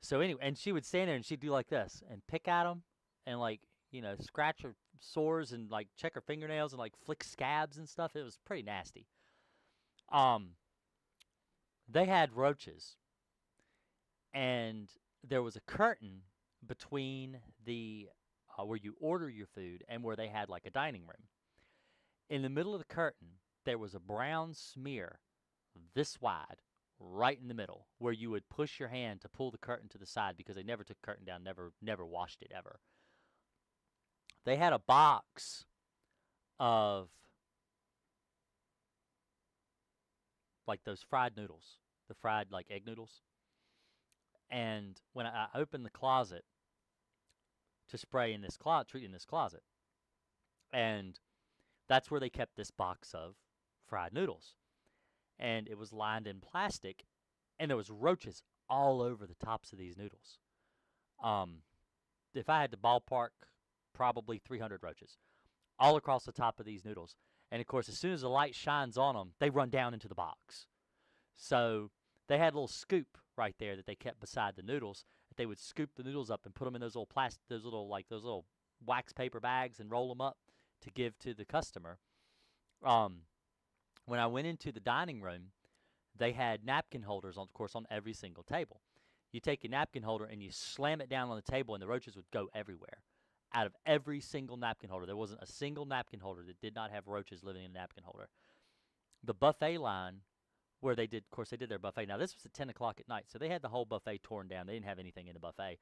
So anyway, and she would stand there and she'd do like this and pick at them and like, you know, scratch her sores and like check her fingernails and like flick scabs and stuff. It was pretty nasty. Um, they had roaches, and there was a curtain between the uh, where you order your food and where they had like a dining room. In the middle of the curtain, there was a brown smear this wide, right in the middle, where you would push your hand to pull the curtain to the side, because they never took the curtain down, never, never washed it ever. They had a box of like those fried noodles, the fried like egg noodles. And when I opened the closet to spray in this closet, treat in this closet, and that's where they kept this box of fried noodles. and it was lined in plastic, and there was roaches all over the tops of these noodles. Um, if I had to ballpark, probably three hundred roaches all across the top of these noodles. And, of course, as soon as the light shines on them, they run down into the box. So they had a little scoop right there that they kept beside the noodles. That they would scoop the noodles up and put them in those little plastic, those little like those little wax paper bags, and roll them up to give to the customer. Um, when I went into the dining room, they had napkin holders, on, of course, on every single table. You take a napkin holder and you slam it down on the table, and the roaches would go everywhere. Out of every single napkin holder, there wasn't a single napkin holder that did not have roaches living in a napkin holder. The buffet line, where they did, of course, they did their buffet. Now, this was at ten o'clock at night, so they had the whole buffet torn down. They didn't have anything in the buffet.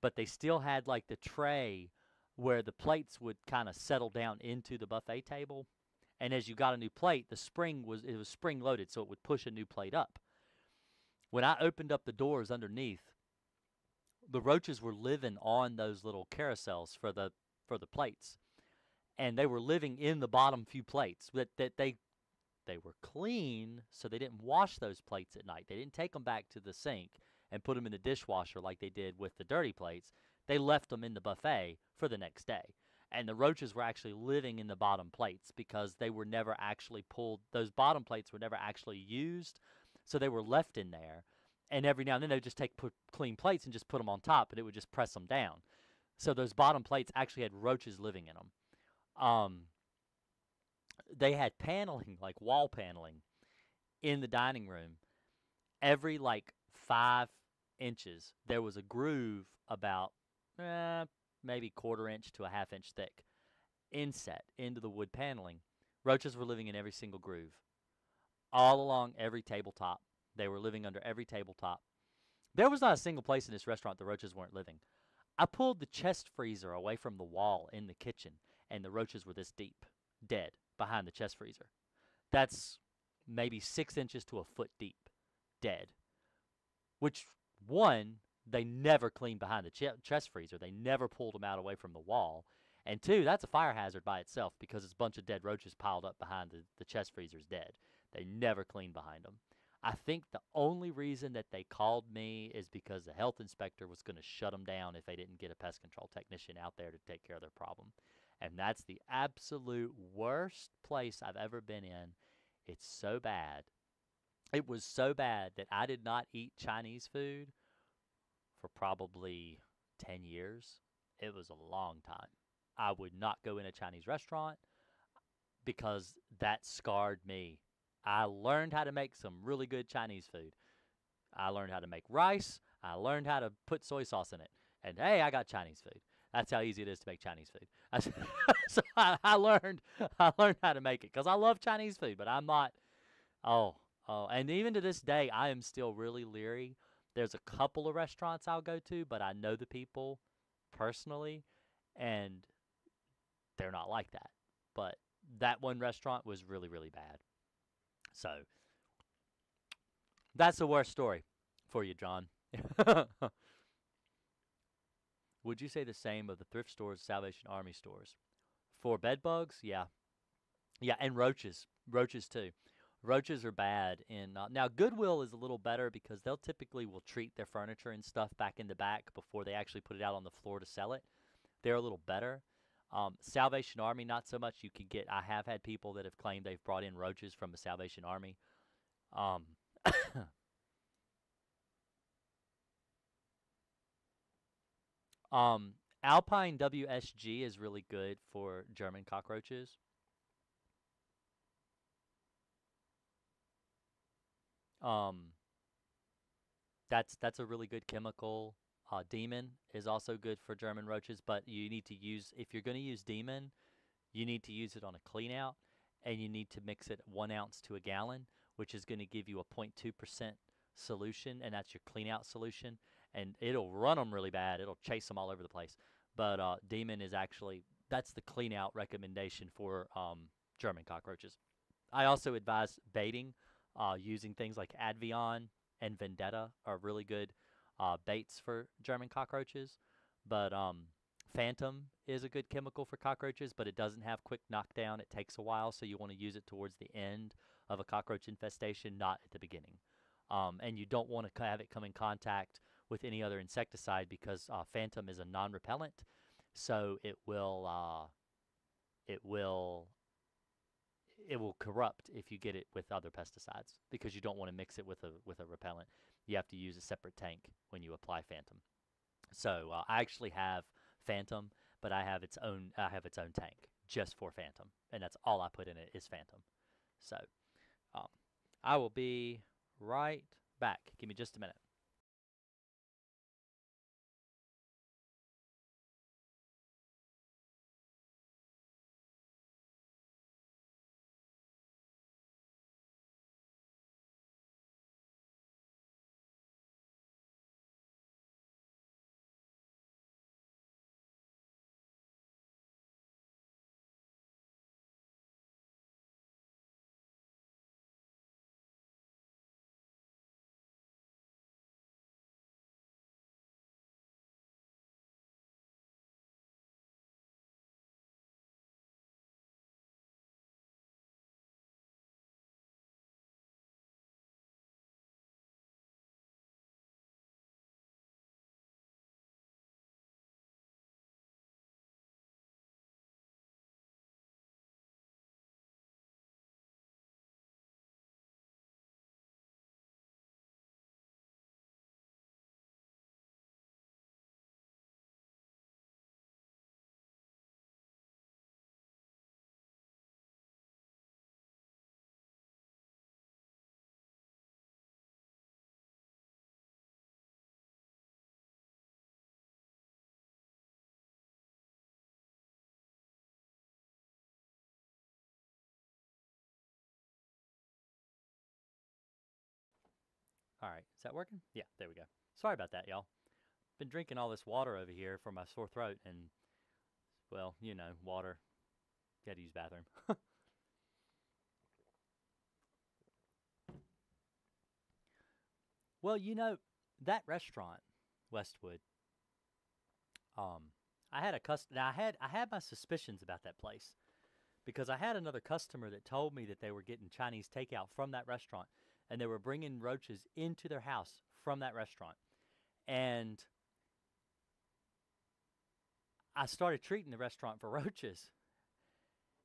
But they still had, like, the tray where the plates would kind of settle down into the buffet table. And as you got a new plate, the spring was, it was spring-loaded, so it would push a new plate up. When I opened up the doors underneath, the roaches were living on those little carousels for the for the plates, and they were living in the bottom few plates. That that they they were clean, so they didn't wash those plates at night. They didn't take them back to the sink and put them in the dishwasher like they did with the dirty plates. They left them in the buffet for the next day, and the roaches were actually living in the bottom plates because they were never actually pulled. Those bottom plates were never actually used, so they were left in there. And every now and then they would just take put clean plates and just put them on top, and it would just press them down. So those bottom plates actually had roaches living in them. Um, they had paneling, like wall paneling, in the dining room. Every, like, five inches, there was a groove about eh, maybe quarter inch to a half inch thick, inset into the wood paneling. Roaches were living in every single groove, all along every tabletop. They were living under every tabletop. There was not a single place in this restaurant the roaches weren't living. I pulled the chest freezer away from the wall in the kitchen, and the roaches were this deep, dead, behind the chest freezer. That's maybe six inches to a foot deep, dead. Which, one, they never cleaned behind the ch- chest freezer. They never pulled them out away from the wall. And two, that's a fire hazard by itself because it's a bunch of dead roaches piled up behind the, the chest freezer's dead. They never cleaned behind them. I think the only reason that they called me is because the health inspector was going to shut them down if they didn't get a pest control technician out there to take care of their problem. And that's the absolute worst place I've ever been in. It's so bad. It was so bad that I did not eat Chinese food for probably ten years. It was a long time. I would not go in a Chinese restaurant because that scarred me. I learned how to make some really good Chinese food. I learned how to make rice. I learned how to put soy sauce in it. And, hey, I got Chinese food. That's how easy it is to make Chinese food. I, so I, I learned I learned how to make it because I love Chinese food, but I'm not, oh, oh. And even to this day, I am still really leery. There's a couple of restaurants I'll go to, but I know the people personally, and they're not like that. But that one restaurant was really, really bad. So, that's the worst story for you, John. Would you say the same of the thrift stores, Salvation Army stores? For bed bugs? Yeah. Yeah, and roaches. Roaches, too. Roaches are bad. In, uh, now, Goodwill is a little better because they'll typically will treat their furniture and stuff back in the back before they actually put it out on the floor to sell it. They're a little better. Um, Salvation Army, not so much. You can get, I have had people that have claimed they've brought in roaches from the Salvation Army. Um, um, Alpine W S G is really good for German cockroaches. Um, that's, that's a really good chemical. Uh, Demon is also good for German roaches, but you need to use, if you're going to use Demon, you need to use it on a clean out, and you need to mix it one ounce to a gallon, which is going to give you a zero point two percent solution, and that's your clean out solution, and it'll run them really bad. It'll chase them all over the place, but uh, Demon is actually, that's the clean out recommendation for um, German cockroaches. I also advise baiting, uh, using things like Advion and Vendetta are really good Uh, baits for German cockroaches, but um, Phantom is a good chemical for cockroaches, but it doesn't have quick knockdown. It takes a while, so you want to use it towards the end of a cockroach infestation, not at the beginning. Um, and you don't want to have it come in contact with any other insecticide because uh, Phantom is a non-repellent, so it will uh, it will it will corrupt if you get it with other pesticides because you don't want to mix it with a with a repellent. You have to use a separate tank when you apply Phantom. So uh, I actually have Phantom, but I have its own I have its own tank just for Phantom, and that's all I put in it is Phantom. So um, I will be right back. Give me just a minute. All right, is that working? Yeah, there we go. Sorry about that, y'all. Been drinking all this water over here for my sore throat and, well, you know, water. Got to use bathroom. Well, you know, that restaurant, Westwood, um, I had a customer, I had, I had my suspicions about that place because I had another customer that told me that they were getting Chinese takeout from that restaurant. And they were bringing roaches into their house from that restaurant. And I started treating the restaurant for roaches.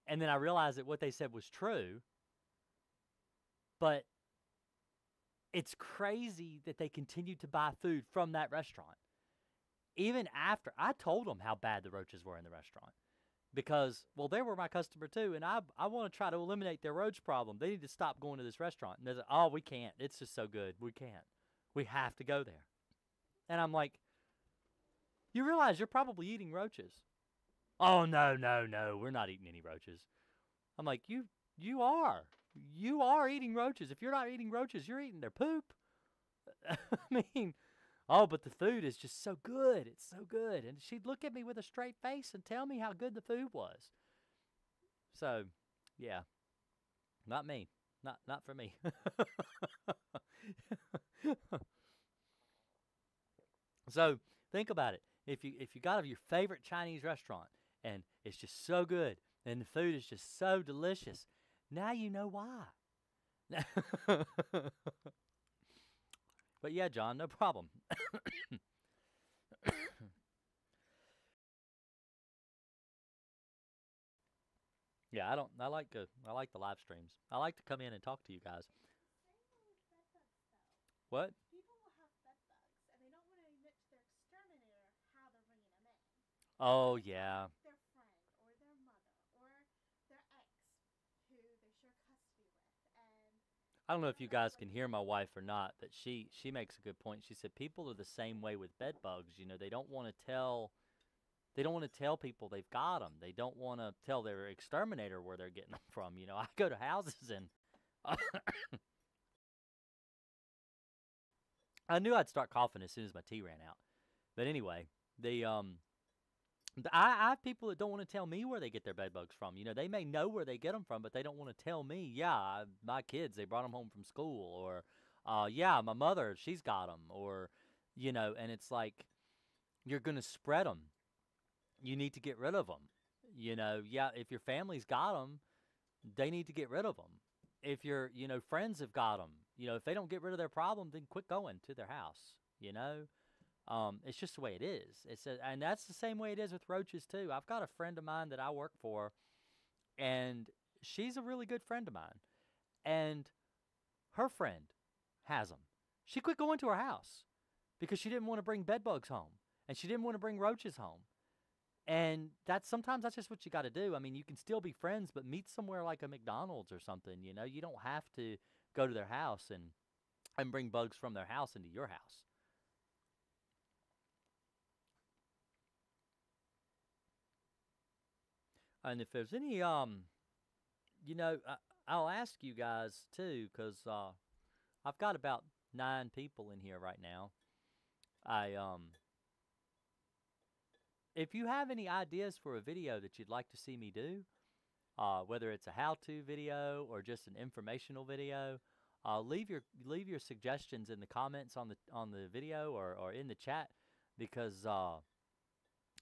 And then I realized that what they said was true. But it's crazy that they continued to buy food from that restaurant. Even after, I told them how bad the roaches were in the restaurant. Because, well, they were my customer too, and I I want to try to eliminate their roach problem. They need to stop going to this restaurant. And they're like, oh, we can't. It's just so good. We can't. We have to go there. And I'm like, you realize you're probably eating roaches. Oh, no, no, no. We're not eating any roaches. I'm like, you you are. You are eating roaches. If you're not eating roaches, you're eating their poop. I mean... Oh, but the food is just so good. It's so good. And she'd look at me with a straight face and tell me how good the food was. So, yeah. Not me. Not not for me. So, think about it. If you if you got to your favorite Chinese restaurant and it's just so good and the food is just so delicious, now you know why. But yeah, John, no problem. Yeah, I don't. I like. Uh, I like the live streams. I like to come in and talk to you guys. What? People will have bed bugs, and they don't want to admit to their exterminator how they're bringing them in. Oh yeah. Their friend, or their mother, or their ex, who they share custody with, and. I don't know if you guys can hear my wife or not, but she, she makes a good point. She said people are the same way with bed bugs. You know, they don't want to tell, they don't want to tell people they've got them. They don't want to tell their exterminator where they're getting them from. You know, I go to houses and I knew I'd start coughing as soon as my tea ran out. But anyway, the um, the, I, I have people that don't want to tell me where they get their bed bugs from. You know, they may know where they get them from, but they don't want to tell me, yeah, I, my kids, they brought them home from school, or, uh, yeah, my mother, she's got them, or, you know, and it's like, you're going to spread them. You need to get rid of them. You know, yeah, if your family's got them, they need to get rid of them. if your, you know, friends have got them, you know, if they don't get rid of their problem, then quit going to their house, you know. Um, it's just the way it is. It's a, and that's the same way it is with roaches too. I've got a friend of mine that I work for, and she's a really good friend of mine, and her friend has them. She quit going to her house because she didn't want to bring bed bugs home, and she didn't want to bring roaches home. And that's, sometimes that's just what you got to do. I mean, you can still be friends, but meet somewhere like a McDonald's or something, you know. You don't have to go to their house and, and bring bugs from their house into your house. And if there's any, um, you know, I, I'll ask you guys too, because uh, I've got about nine people in here right now. I, um... If you have any ideas for a video that you'd like to see me do, uh, whether it's a how-to video or just an informational video, uh, leave your leave your suggestions in the comments on the on the video or, or in the chat, because uh,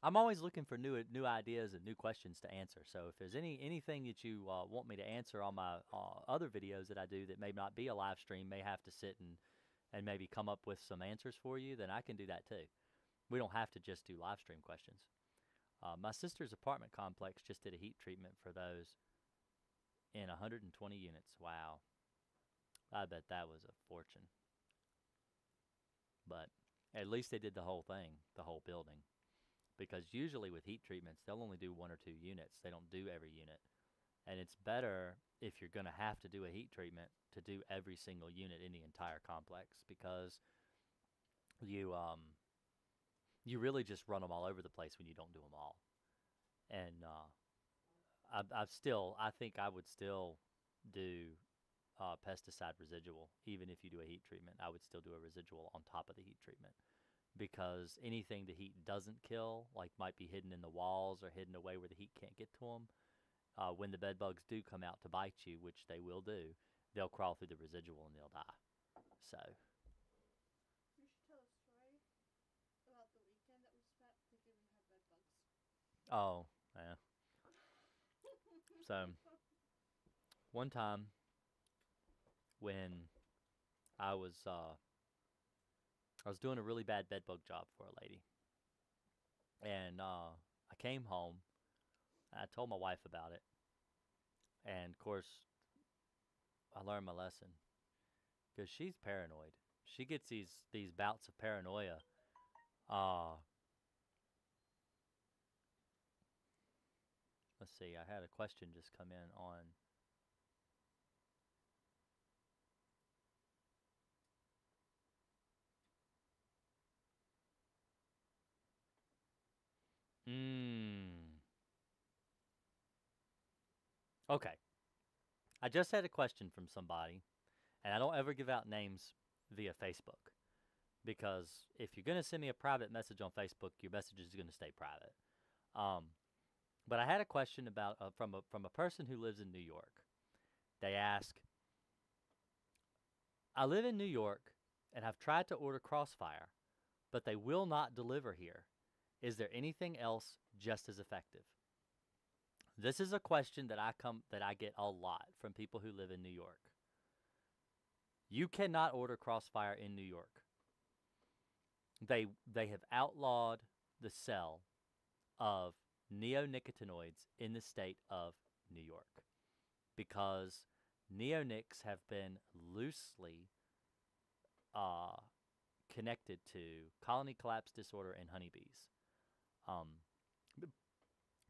I'm always looking for new new ideas and new questions to answer. So if there's any anything that you uh, want me to answer on my uh, other videos that I do that may not be a live stream, may have to sit and and maybe come up with some answers for you, then I can do that too. We don't have to just do live stream questions. Uh, my sister's apartment complex just did a heat treatment for those in one hundred twenty units. Wow. I bet that was a fortune. But at least they did the whole thing, the whole building. Because usually with heat treatments, they'll only do one or two units. They don't do every unit. And it's better, if you're going to have to do a heat treatment, to do every single unit in the entire complex. Because you... um. You really just run them all over the place when you don't do them all. And uh, I, I've still, I think I would still do uh, pesticide residual. Even if you do a heat treatment, I would still do a residual on top of the heat treatment. Because anything the heat doesn't kill, like might be hidden in the walls or hidden away where the heat can't get to them, uh, when the bed bugs do come out to bite you, which they will do, they'll crawl through the residual and they'll die. So... Oh, yeah. So, one time when I was, uh, I was doing a really bad bedbug job for a lady. And uh, I came home, and I told my wife about it. And, of course, I learned my lesson. Because she's paranoid. She gets these, these bouts of paranoia. Uh... Let's see, I had a question just come in on... Mmm. Okay. I just had a question from somebody, and I don't ever give out names via Facebook. Because if you're going to send me a private message on Facebook, your message is going to stay private. Um... But I had a question about uh, from a from a person who lives in New York. They ask, "I live in New York, and I've tried to order Crossfire, but they will not deliver here. Is there anything else just as effective?" This is a question that I come that I get a lot from people who live in New York. You cannot order Crossfire in New York. They they have outlawed the sale of neonicotinoids in the state of New York because neonics have been loosely uh, connected to colony collapse disorder in honeybees. Um,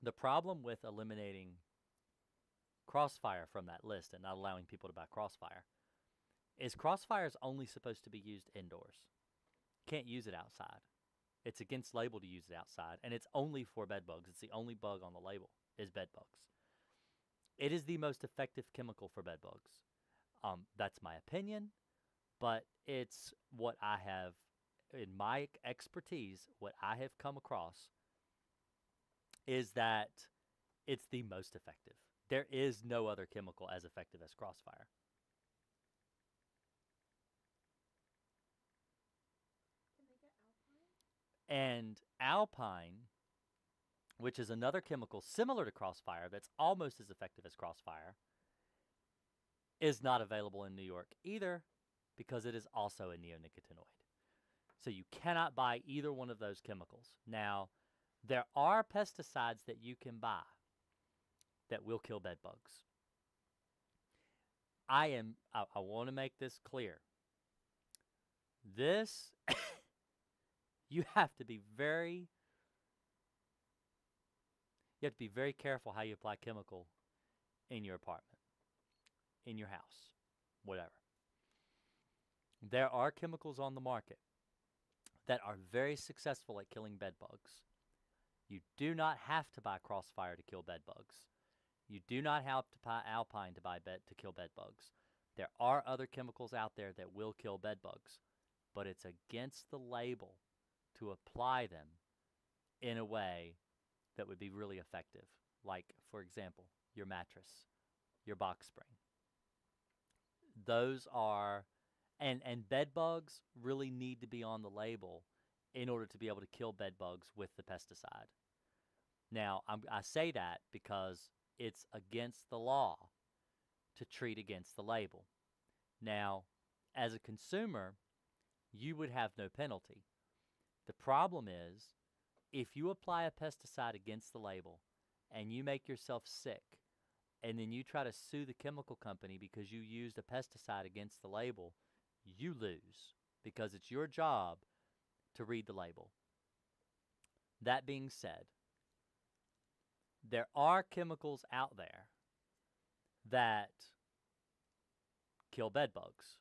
the problem with eliminating Crossfire from that list and not allowing people to buy Crossfire is Crossfire is only supposed to be used indoors. Can't use it outside. It's against label to use it outside, and it's only for bed bugs. It's the only bug on the label is bed bugs. It is the most effective chemical for bed bugs. Um, that's my opinion, but it's what I have, in my expertise, what I have come across is that it's the most effective. There is no other chemical as effective as Crossfire. And Alpine, which is another chemical similar to Crossfire that's almost as effective as Crossfire, is not available in New York either, because it is also a neonicotinoid. So you cannot buy either one of those chemicals. Now, there are pesticides that you can buy that will kill bed bugs. I am. I, I want to make this clear. This, you have to be very. You have to be very careful how you apply chemical in your apartment, in your house, whatever. There are chemicals on the market that are very successful at killing bed bugs. You do not have to buy Crossfire to kill bed bugs. You do not have to buy Alpine to buy bed to kill bed bugs. There are other chemicals out there that will kill bed bugs, but it's against the label to apply them in a way that would be really effective. Like, for example, your mattress, your box spring. Those are, and, and bed bugs really need to be on the label in order to be able to kill bed bugs with the pesticide. Now, I'm, I say that because it's against the law to treat against the label. Now, as a consumer, you would have no penalty. The problem is, if you apply a pesticide against the label and you make yourself sick, and then you try to sue the chemical company because you used a pesticide against the label, you lose, because it's your job to read the label. That being said, there are chemicals out there that kill bed bugs,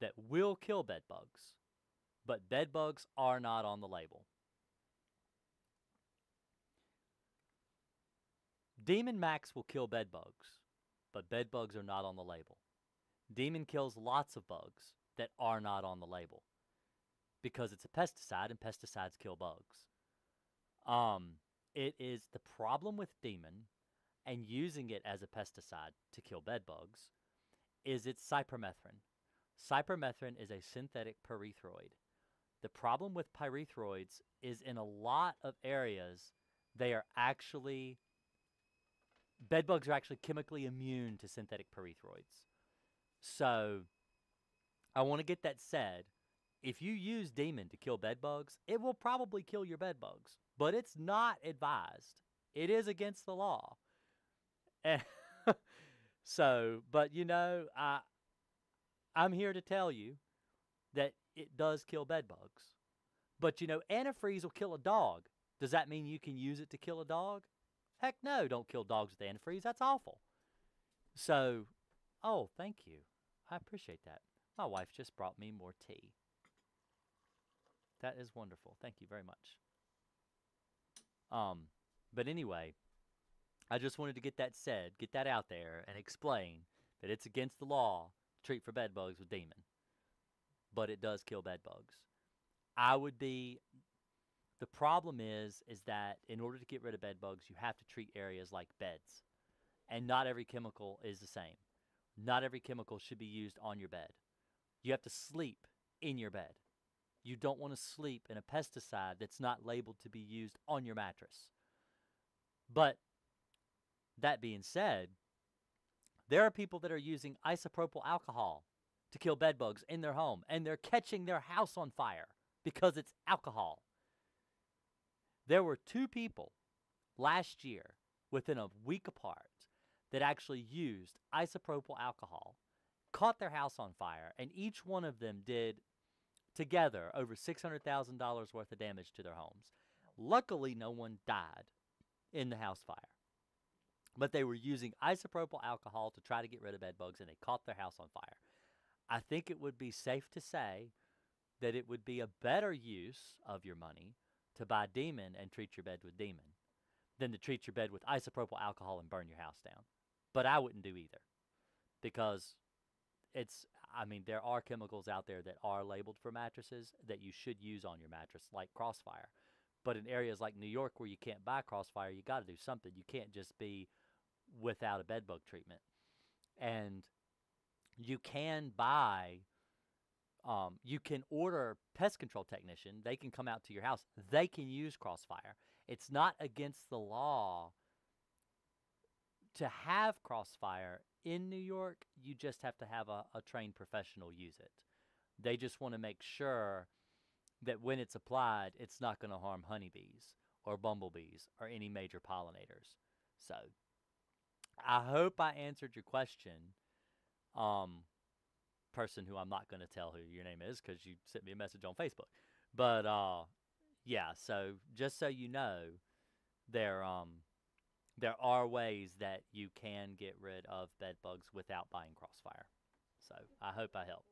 that will kill bed bugs, but bed bugs are not on the label. Demon Max will kill bed bugs, but bed bugs are not on the label. Demon kills lots of bugs that are not on the label, because it's a pesticide and pesticides kill bugs. Um, it is the problem with Demon and using it as a pesticide to kill bed bugs is its cypermethrin. Cypermethrin is a synthetic pyrethroid. The problem with pyrethroids is in a lot of areas they are actually... bedbugs are actually chemically immune to synthetic pyrethroids. So I want to get that said. If you use Demon to kill bedbugs, it will probably kill your bedbugs, but it's not advised. It is against the law. And so, but you know, I, I'm here to tell you that it does kill bedbugs. But you know, antifreeze will kill a dog. Does that mean you can use it to kill a dog? Heck no, don't kill dogs with antifreeze. That's awful. So, oh, thank you. I appreciate that. My wife just brought me more tea. That is wonderful. Thank you very much. Um, but anyway, I just wanted to get that said, get that out there, and explain that it's against the law to treat for bed bugs with Demon. But it does kill bed bugs. I would be... The problem is, is that in order to get rid of bed bugs, you have to treat areas like beds. And not every chemical is the same. Not every chemical should be used on your bed. You have to sleep in your bed. You don't want to sleep in a pesticide that's not labeled to be used on your mattress. But that being said, there are people that are using isopropyl alcohol to kill bed bugs in their home, and they're catching their house on fire because it's alcohol. There were two people last year, within a week apart, that actually used isopropyl alcohol, caught their house on fire, and each one of them did, together, over six hundred thousand dollars worth of damage to their homes. Luckily, no one died in the house fire. But they were using isopropyl alcohol to try to get rid of bed bugs, and they caught their house on fire. I think it would be safe to say that it would be a better use of your money to buy Demon and treat your bed with Demon than to treat your bed with isopropyl alcohol and burn your house down. But I wouldn't do either, because it's, I mean, there are chemicals out there that are labeled for mattresses that you should use on your mattress, like Crossfire. But in areas like New York where you can't buy Crossfire, you got to do something. You can't just be without a bed bug treatment. And you can buy... Um, you can order pest control technician. They can come out to your house. They can use Crossfire. It's not against the law to have Crossfire in New York, you just have to have a, a trained professional use it. They just want to make sure that when it's applied, it's not going to harm honeybees or bumblebees or any major pollinators. So I hope I answered your question, um, person who I'm not going to tell who your name is because you sent me a message on Facebook. But, uh, yeah, so just so you know, there, um, there are ways that you can get rid of bed bugs without buying Crossfire. So I hope I helped.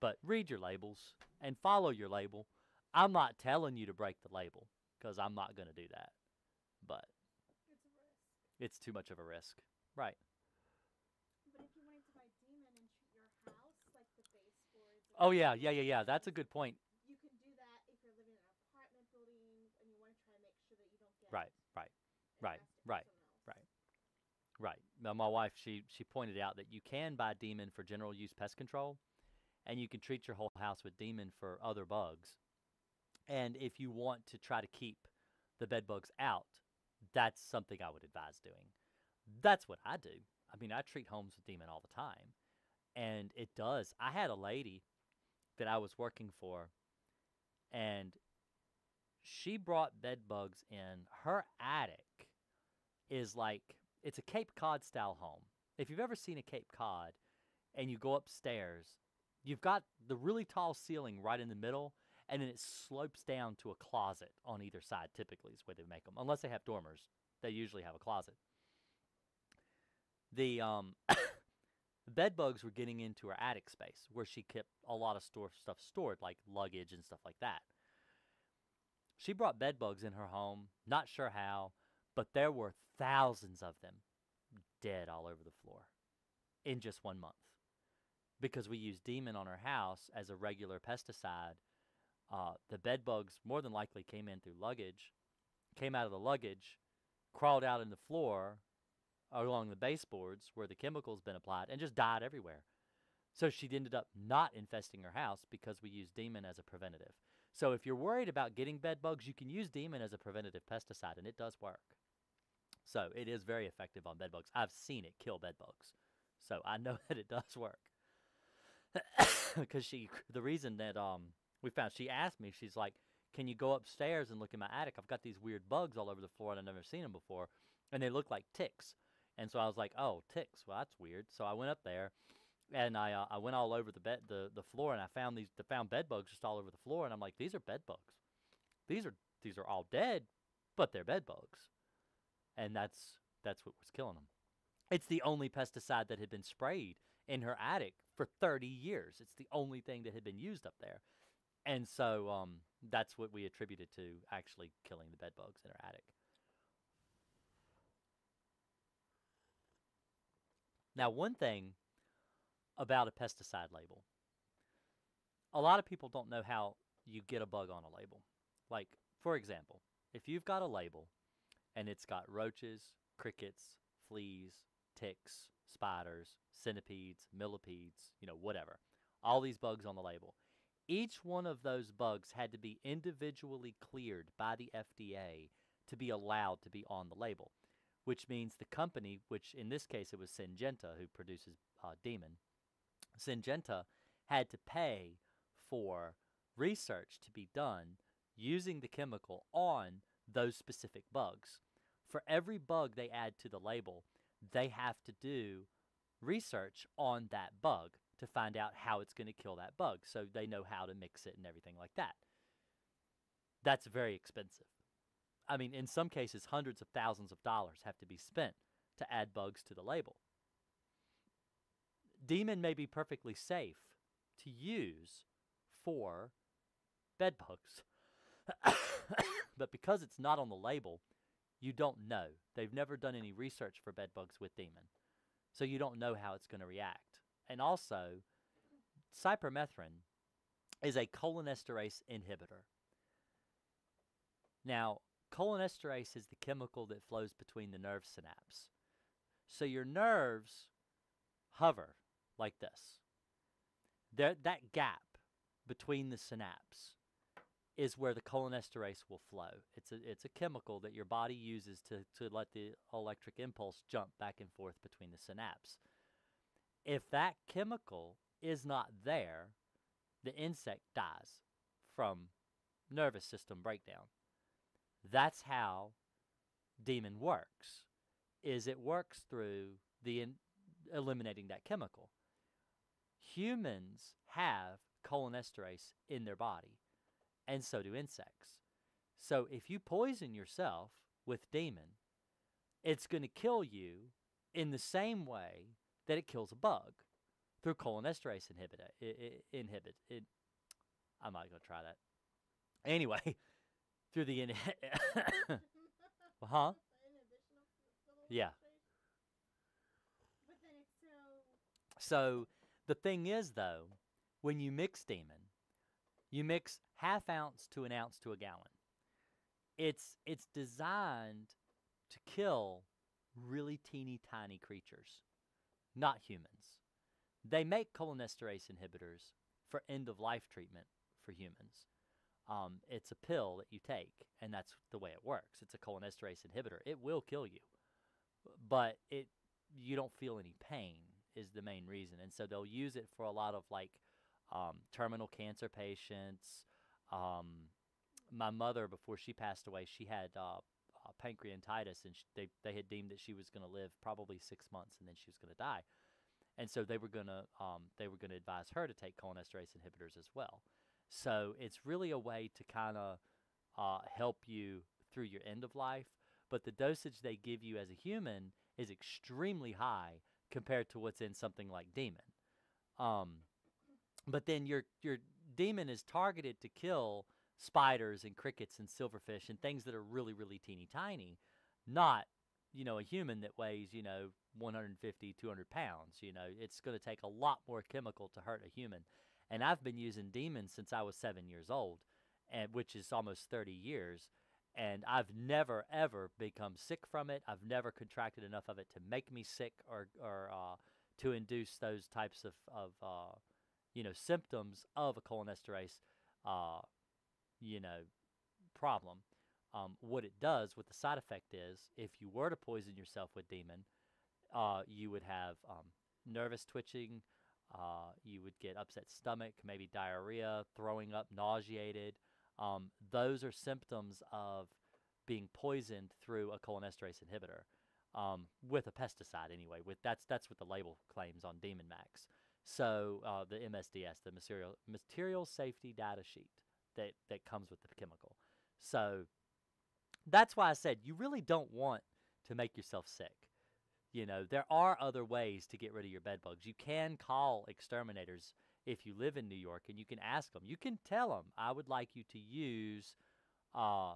But read your labels and follow your label. I'm not telling you to break the label because I'm not going to do that. But it's a risk. It's too much of a risk. Right. But if you wanted to buy Demon and treat your house, like the baseboards. Oh, yeah, yeah, yeah, yeah. That's a good point. You can do that if you're living in an apartment building and you want to try to make sure that you don't get... Right, right, right, right, right, right. Now, my wife, she, she pointed out that you can buy Demon for general use pest control. And you can treat your whole house with Demon for other bugs. And if you want to try to keep the bed bugs out, that's something I would advise doing. That's what I do. I mean, I treat homes with Demon all the time. And it does. I had a lady that I was working for, and she brought bed bugs in. Her attic is like, it's a Cape Cod style home. If you've ever seen a Cape Cod and you go upstairs, you've got the really tall ceiling right in the middle, and then it slopes down to a closet on either side, typically, is the way they make them. Unless they have dormers. They usually have a closet. The um, bed bugs were getting into her attic space, where she kept a lot of store stuff stored, like luggage and stuff like that. She brought bed bugs in her home, not sure how, but there were thousands of them dead all over the floor in just one month. Because we use Demon on our house as a regular pesticide, uh, the bed bugs more than likely came in through luggage, came out of the luggage, crawled out in the floor along the baseboards where the chemical's been applied, and just died everywhere. So she ended up not infesting her house because we use Demon as a preventative. So if you're worried about getting bed bugs, you can use Demon as a preventative pesticide, and it does work. So it is very effective on bed bugs. I've seen it kill bed bugs, so I know that it does work. Because she, the reason that um we found, she asked me, she's like, can you go upstairs and look in my attic? I've got these weird bugs all over the floor, and I've never seen them before, and they look like ticks. And so I was like, oh, ticks, well, that's weird. So I went up there, and I uh, I went all over the bed the the floor, and I found these the found bed bugs just all over the floor, and I'm like, these are bed bugs. These are these are all dead, but they're bed bugs, and that's that's what was killing them. It's the only pesticide that had been sprayed in her attic for thirty years. It's the only thing that had been used up there. And so um, that's what we attributed to actually killing the bed bugs in her attic. Now, one thing about a pesticide label. A lot of people don't know how you get a bug on a label. Like, for example, if you've got a label and it's got roaches, crickets, fleas, ticks, spiders, centipedes, millipedes, you know, whatever. All these bugs on the label. Each one of those bugs had to be individually cleared by the F D A to be allowed to be on the label, which means the company, which in this case it was Syngenta who produces uh, Demon, Syngenta had to pay for research to be done using the chemical on those specific bugs. For every bug they add to the label, they have to do research on that bug to find out how it's going to kill that bug, so they know how to mix it and everything like that. That's very expensive. I mean, in some cases, hundreds of thousands of dollars have to be spent to add bugs to the label. Demon may be perfectly safe to use for bed bugs, but because it's not on the label, you don't know. They've never done any research for bed bugs with Demon. So you don't know how it's going to react. And also, cypermethrin is a cholinesterase inhibitor. Now, cholinesterase is the chemical that flows between the nerve synapse. So your nerves hover like this. There, that gap between the synapse is where the cholinesterase will flow. It's a, it's a chemical that your body uses to, to let the electric impulse jump back and forth between the synapse. If that chemical is not there, the insect dies from nervous system breakdown. That's how Demon works, is it works through the in eliminating that chemical. Humans have cholinesterase in their body, and so do insects. So if you poison yourself with Demon, it's going to kill you in the same way that it kills a bug, through cholinesterase inhibit. It, it, inhibit it, I'm not going to try that. Anyway, through the... In huh? Yeah. But then it's so... So, the thing is, though, when you mix Demon, you mix half ounce to an ounce to a gallon. It's, it's designed to kill really teeny tiny creatures, not humans. They make cholinesterase inhibitors for end-of-life treatment for humans. Um, it's a pill that you take, and that's the way it works. It's a cholinesterase inhibitor. It will kill you, but it you don't feel any pain is the main reason. And so they'll use it for a lot of, like, um, terminal cancer patients. Um, my mother, before she passed away, she had uh, uh, pancreatitis, and she, they, they had deemed that she was going to live probably six months, and then she was going to die. And so they were going to um, they were going to advise her to take cholinesterase inhibitors as well. So it's really a way to kind of uh, help you through your end of life. But the dosage they give you as a human is extremely high compared to what's in something like Demon. Um, but then your your Demon is targeted to kill spiders and crickets and silverfish and things that are really, really teeny tiny. Not, you know, a human that weighs, you know, one hundred fifty, two hundred pounds. You know, it's going to take a lot more chemical to hurt a human. And I've been using Demon since I was seven years old, and which is almost thirty years. And I've never, ever become sick from it. I've never contracted enough of it to make me sick or, or uh, to induce those types of, of uh, you know, symptoms of a cholinesterase, uh, you know, problem. Um, what it does, what the side effect is, if you were to poison yourself with Demon, uh, you would have um, nervous twitching. Uh, you would get upset stomach, maybe diarrhea, throwing up, nauseated. Um, those are symptoms of being poisoned through a cholinesterase inhibitor um, with a pesticide anyway. With that's that's what the label claims on Demon Max. So uh, the M S D S, the material material safety data sheet that that comes with the chemical. So that's why I said you really don't want to make yourself sick. You know, there are other ways to get rid of your bed bugs. You can call exterminators if you live in New York, and you can ask them. You can tell them, I would like you to use, uh,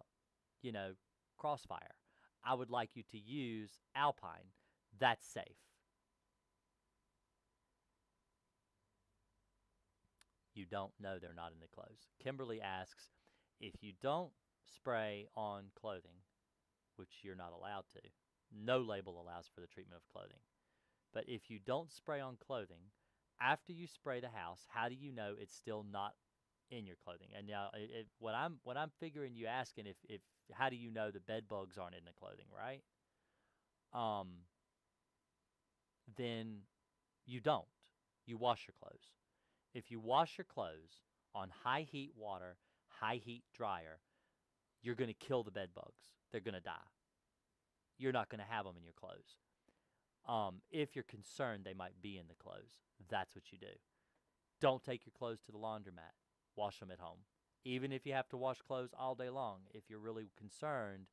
you know, Crossfire. I would like you to use Alpine. That's safe. You don't know they're not in the clothes. Kimberly asks, if you don't spray on clothing, which you're not allowed to, no label allows for the treatment of clothing. But if you don't spray on clothing, after you spray the house, how do you know it's still not in your clothing? And now it, it, what I'm what I'm figuring you asking if, if how do you know the bed bugs aren't in the clothing, right? Um, then you don't. You wash your clothes. If you wash your clothes on high heat water, high heat dryer, you're going to kill the bed bugs. They're going to die. You're not going to have them in your clothes. Um, if you're concerned they might be in the clothes, that's what you do. Don't take your clothes to the laundromat. Wash them at home. Even if you have to wash clothes all day long, if you're really concerned,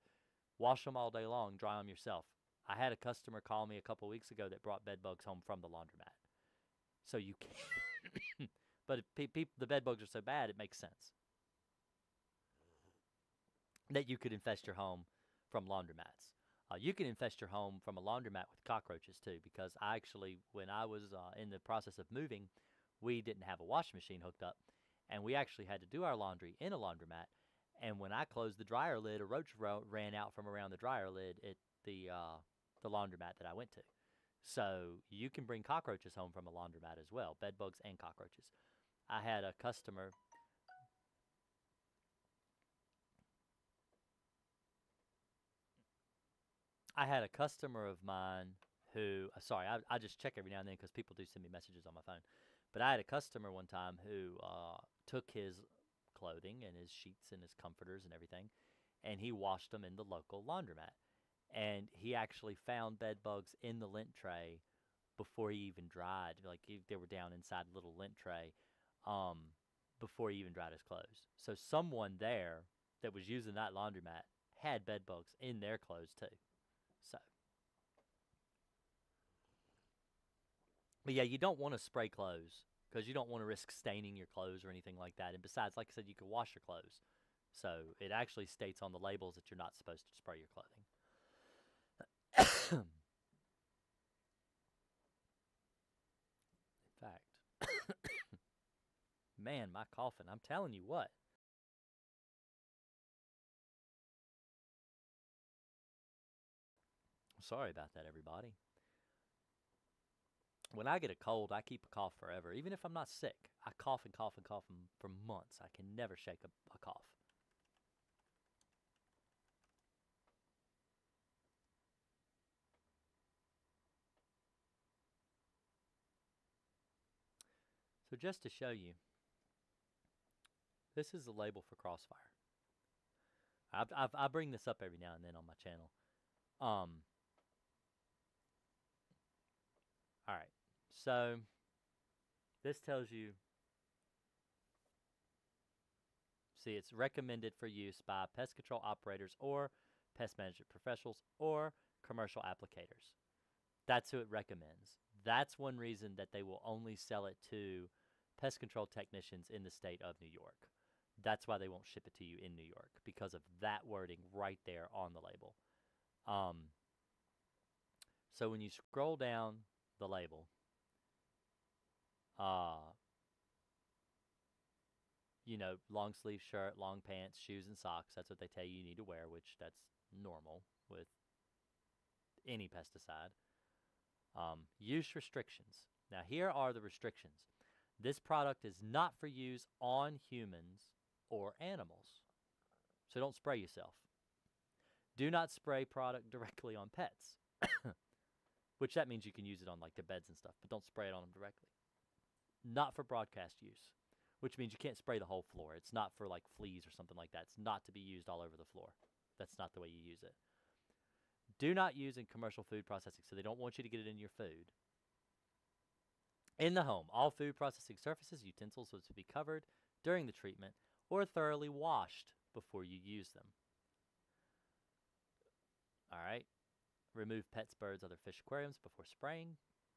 wash them all day long, dry them yourself. I had a customer call me a couple weeks ago that brought bed bugs home from the laundromat. So you can. But if pe pe the bed bugs are so bad, it makes sense that you could infest your home from laundromats. Uh, you can infest your home from a laundromat with cockroaches too, because I actually, when I was uh, in the process of moving, we didn't have a washing machine hooked up, and we actually had to do our laundry in a laundromat. And when I closed the dryer lid, a roach ro ran out from around the dryer lid at the uh, the laundromat that I went to. So you can bring cockroaches home from a laundromat as well, bed bugs and cockroaches. I had a customer. I had a customer of mine who, uh, sorry, I, I just check every now and then because people do send me messages on my phone. But I had a customer one time who uh, took his clothing and his sheets and his comforters and everything, and he washed them in the local laundromat. And he actually found bed bugs in the lint tray before he even dried. Like, he, they were down inside a little lint tray um, before he even dried his clothes. So someone there that was using that laundromat had bed bugs in their clothes too. So, but yeah, you don't want to spray clothes because you don't want to risk staining your clothes or anything like that. And besides, like I said, you can wash your clothes. So it actually states on the labels that you're not supposed to spray your clothing. In fact, man, my coughing, I'm telling you what. Sorry about that, everybody. When I get a cold, I keep a cough forever. Even if I'm not sick, I cough and cough and cough for months. I can never shake a, a cough. So just to show you, this is the label for Crossfire. I've, I've, I bring this up every now and then on my channel. Um, all right, so this tells you, see, it's recommended for use by pest control operators or pest management professionals or commercial applicators. That's who it recommends. That's one reason that they will only sell it to pest control technicians in the state of New York. That's why they won't ship it to you in New York, because of that wording right there on the label. Um, so when you scroll down the label, uh, you know, long sleeve shirt, long pants, shoes, and socks. That's what they tell you you need to wear, which that's normal with any pesticide. Um, use restrictions. Now here are the restrictions. This product is not for use on humans or animals. So don't spray yourself. Do not spray product directly on pets. Which that means you can use it on like their beds and stuff, but don't spray it on them directly. Not for broadcast use, which means you can't spray the whole floor. It's not for like fleas or something like that. It's not to be used all over the floor. That's not the way you use it. Do not use in commercial food processing, so they don't want you to get it in your food. In the home, all food processing surfaces, utensils would be covered during the treatment or thoroughly washed before you use them. All right. Remove pets, birds, other fish aquariums before spraying.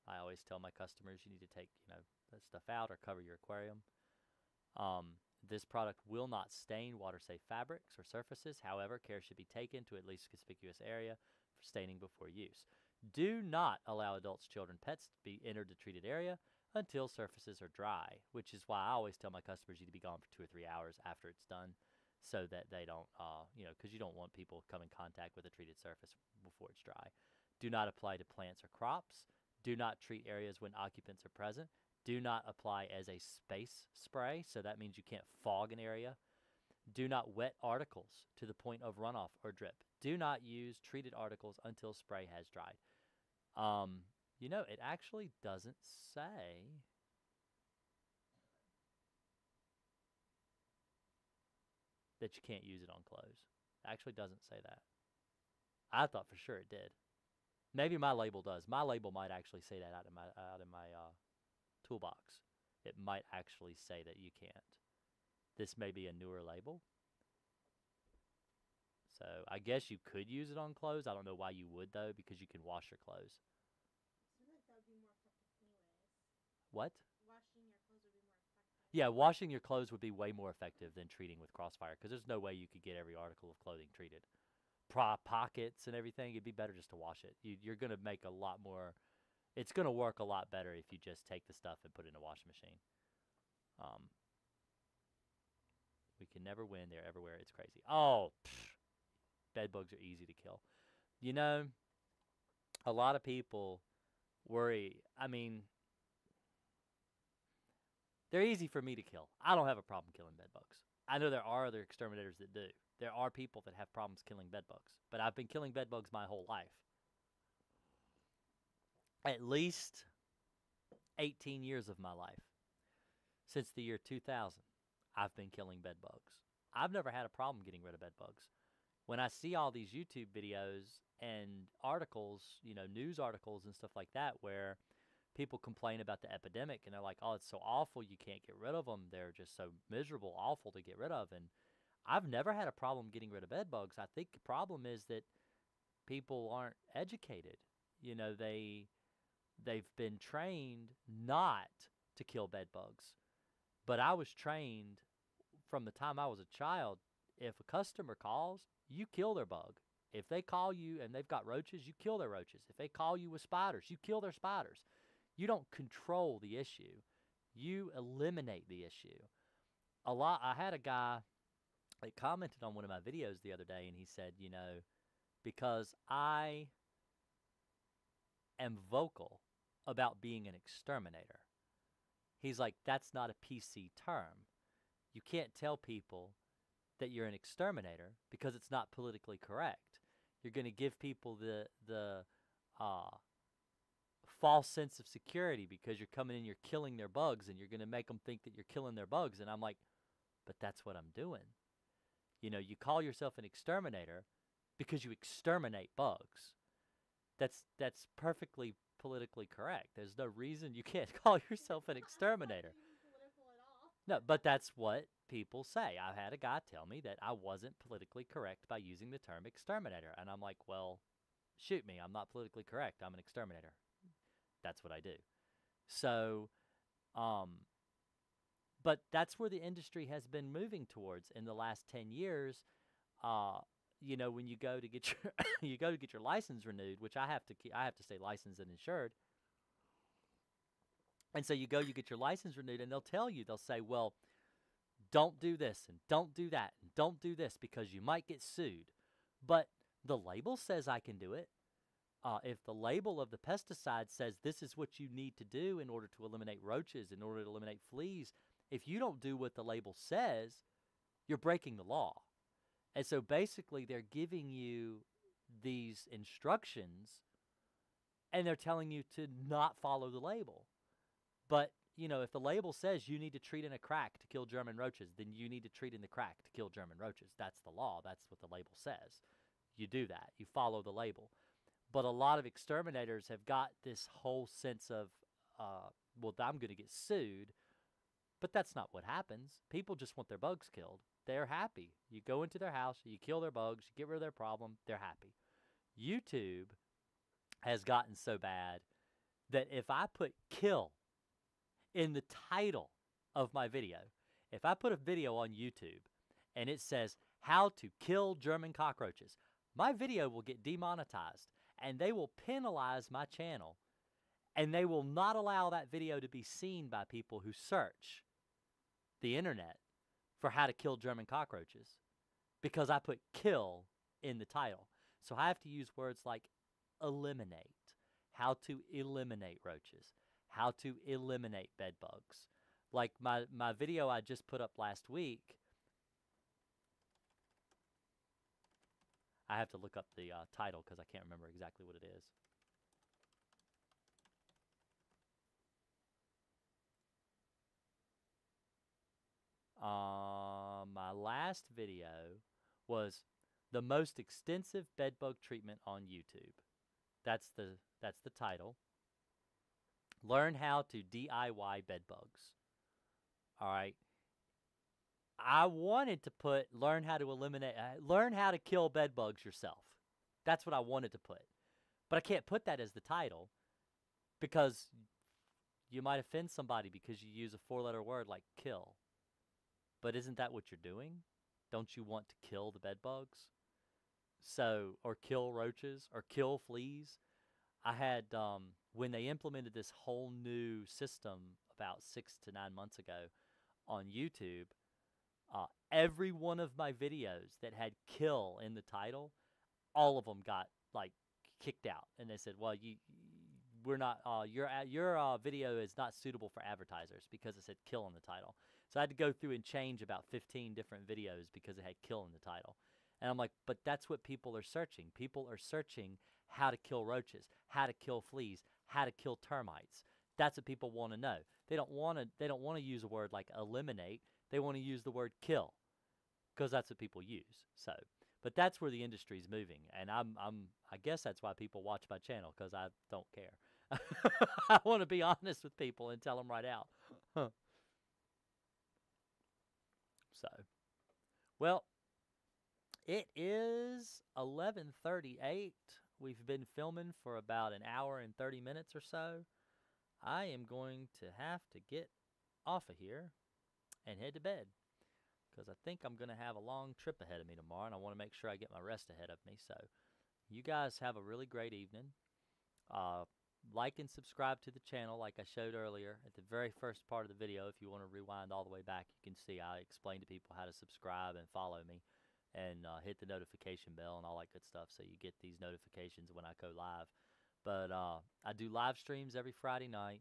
I always tell my customers you need to take, you know, that stuff out or cover your aquarium. Um, This product will not stain water-safe fabrics or surfaces. However, care should be taken to at least a conspicuous area for staining before use. Do not allow adults, children, pets to be entered the treated area until surfaces are dry, which is why I always tell my customers you need to be gone for two or three hours after it's done so that they don't, uh, you know, because you don't want people to come in contact with a treated surface before it's dry. Do not apply to plants or crops. Do not treat areas when occupants are present. Do not apply as a space spray, so that means you can't fog an area. Do not wet articles to the point of runoff or drip. Do not use treated articles until spray has dried. Um, you know, it actually doesn't say. That you can't use it on clothes. It actually doesn't say that. I thought for sure it did. Maybe my label does. My label might actually say that out in my, out in my uh, toolbox. It might actually say that you can't. This may be a newer label, so I guess you could use it on clothes. I don't know why you would though, because you can wash your clothes. So that would be more effective anyways. What? Washing your clothes would be more effective. Yeah, washing your clothes would be way more effective than treating with Crossfire, because there's no way you could get every article of clothing treated. Pro pockets and everything, it'd be better just to wash it. You, you're going to make a lot more. It's going to work a lot better if you just take the stuff and put it in a washing machine. Um, we can never win. They're everywhere. It's crazy. Oh, pfft. Bed bugs are easy to kill. You know, a lot of people worry. I mean, they're easy for me to kill. I don't have a problem killing bed bugs. I know there are other exterminators that do. There are people that have problems killing bed bugs. But I've been killing bed bugs my whole life. at least eighteen years of my life, since the year two thousand, I've been killing bed bugs. I've never had a problem getting rid of bed bugs. When I see all these YouTube videos and articles, you know, news articles and stuff like that, where people complain about the epidemic and they're like, oh, it's so awful, you can't get rid of them. They're just so miserable, awful to get rid of. And I've never had a problem getting rid of bed bugs. I think the problem is that people aren't educated. You know, they, they've been trained not to kill bed bugs. But I was trained from the time I was a child, if a customer calls, you kill their bug. If they call you and they've got roaches, you kill their roaches. If they call you with spiders, you kill their spiders. You don't control the issue. You eliminate the issue. A lot. I had a guy that commented on one of my videos the other day, and he said, you know, because I am vocal about being an exterminator. He's like, that's not a P C term. You can't tell people that you're an exterminator because it's not politically correct. You're going to give people the the uh, false sense of security because you're coming in, you're killing their bugs, and you're going to make them think that you're killing their bugs. And I'm like, but that's what I'm doing. You know, you call yourself an exterminator because you exterminate bugs. That's that's perfectly politically correct. There's no reason you can't call yourself an exterminator. No, but that's what people say. I had a guy tell me that I wasn't politically correct by using the term exterminator. And I'm like, well, shoot me. I'm not politically correct. I'm an exterminator. That's what I do. So, um, but that's where the industry has been moving towards in the last ten years. Uh, you know, when you go to get your, you go to get your license renewed, which I have to keep, I have to stay licensed and insured. And so you go, you get your license renewed, and they'll tell you, they'll say, well, don't do this and don't do that and don't do this because you might get sued. But the label says I can do it. Uh, if the label of the pesticide says this is what you need to do in order to eliminate roaches, in order to eliminate fleas, if you don't do what the label says, you're breaking the law. And so basically they're giving you these instructions and they're telling you to not follow the label. But, you know, if the label says you need to treat in a crack to kill German roaches, then you need to treat in the crack to kill German roaches. That's the law. That's what the label says. You do that. You follow the label. But a lot of exterminators have got this whole sense of, uh, well, I'm going to get sued. But that's not what happens. People just want their bugs killed. They're happy. You go into their house, you kill their bugs, you get rid of their problem, they're happy. YouTube has gotten so bad that if I put kill in the title of my video, if I put a video on YouTube and it says how to kill German cockroaches, my video will get demonetized and they will penalize my channel and they will not allow that video to be seen by people who search the internet for how to kill German cockroaches because I put kill in the title. So I have to use words like eliminate, how to eliminate roaches, how to eliminate bed bugs. Like my, my video I just put up last week. I have to look up the uh, title because I can't remember exactly what it is. Uh, my last video was the most extensive bed bug treatment on YouTube. That's the, that's the title. Learn how to D I Y bed bugs. All right. I wanted to put learn how to eliminate, uh, learn how to kill bed bugs yourself. That's what I wanted to put. But I can't put that as the title because you might offend somebody because you use a four-letter word like kill. But isn't that what you're doing? Don't you want to kill the bed bugs? So, or kill roaches or kill fleas. I had... Um, when they implemented this whole new system about six to nine months ago on YouTube, uh, every one of my videos that had kill in the title, all of them got like kicked out. And they said, well, you, we're not, uh, your, your uh, video is not suitable for advertisers because it said kill in the title. So I had to go through and change about fifteen different videos because it had kill in the title. And I'm like, but that's what people are searching. People are searching how to kill roaches, how to kill fleas, how to kill termites. That's what people want to know. They don't want to they don't want to use a word like eliminate. They want to use the word kill, because that's what people use. So, but that's where the industry is moving, and I'm I'm I guess that's why people watch my channel, because I don't care. I want to be honest with people and tell them right out. Huh. So, well, it is eleven thirty-eight. We've been filming for about an hour and thirty minutes or so. I am going to have to get off of here and head to bed, because I think I'm going to have a long trip ahead of me tomorrow, and I want to make sure I get my rest ahead of me. So you guys have a really great evening. Uh, like and subscribe to the channel like I showed earlier at the very first part of the video. If you want to rewind all the way back, you can see I explained to people how to subscribe and follow me, and uh, hit the notification bell and all that good stuff so you get these notifications when I go live. But uh, I do live streams every Friday night,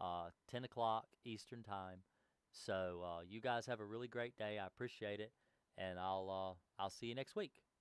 uh, ten o'clock Eastern Time. So uh, you guys have a really great day. I appreciate it, and I'll uh, I'll see you next week.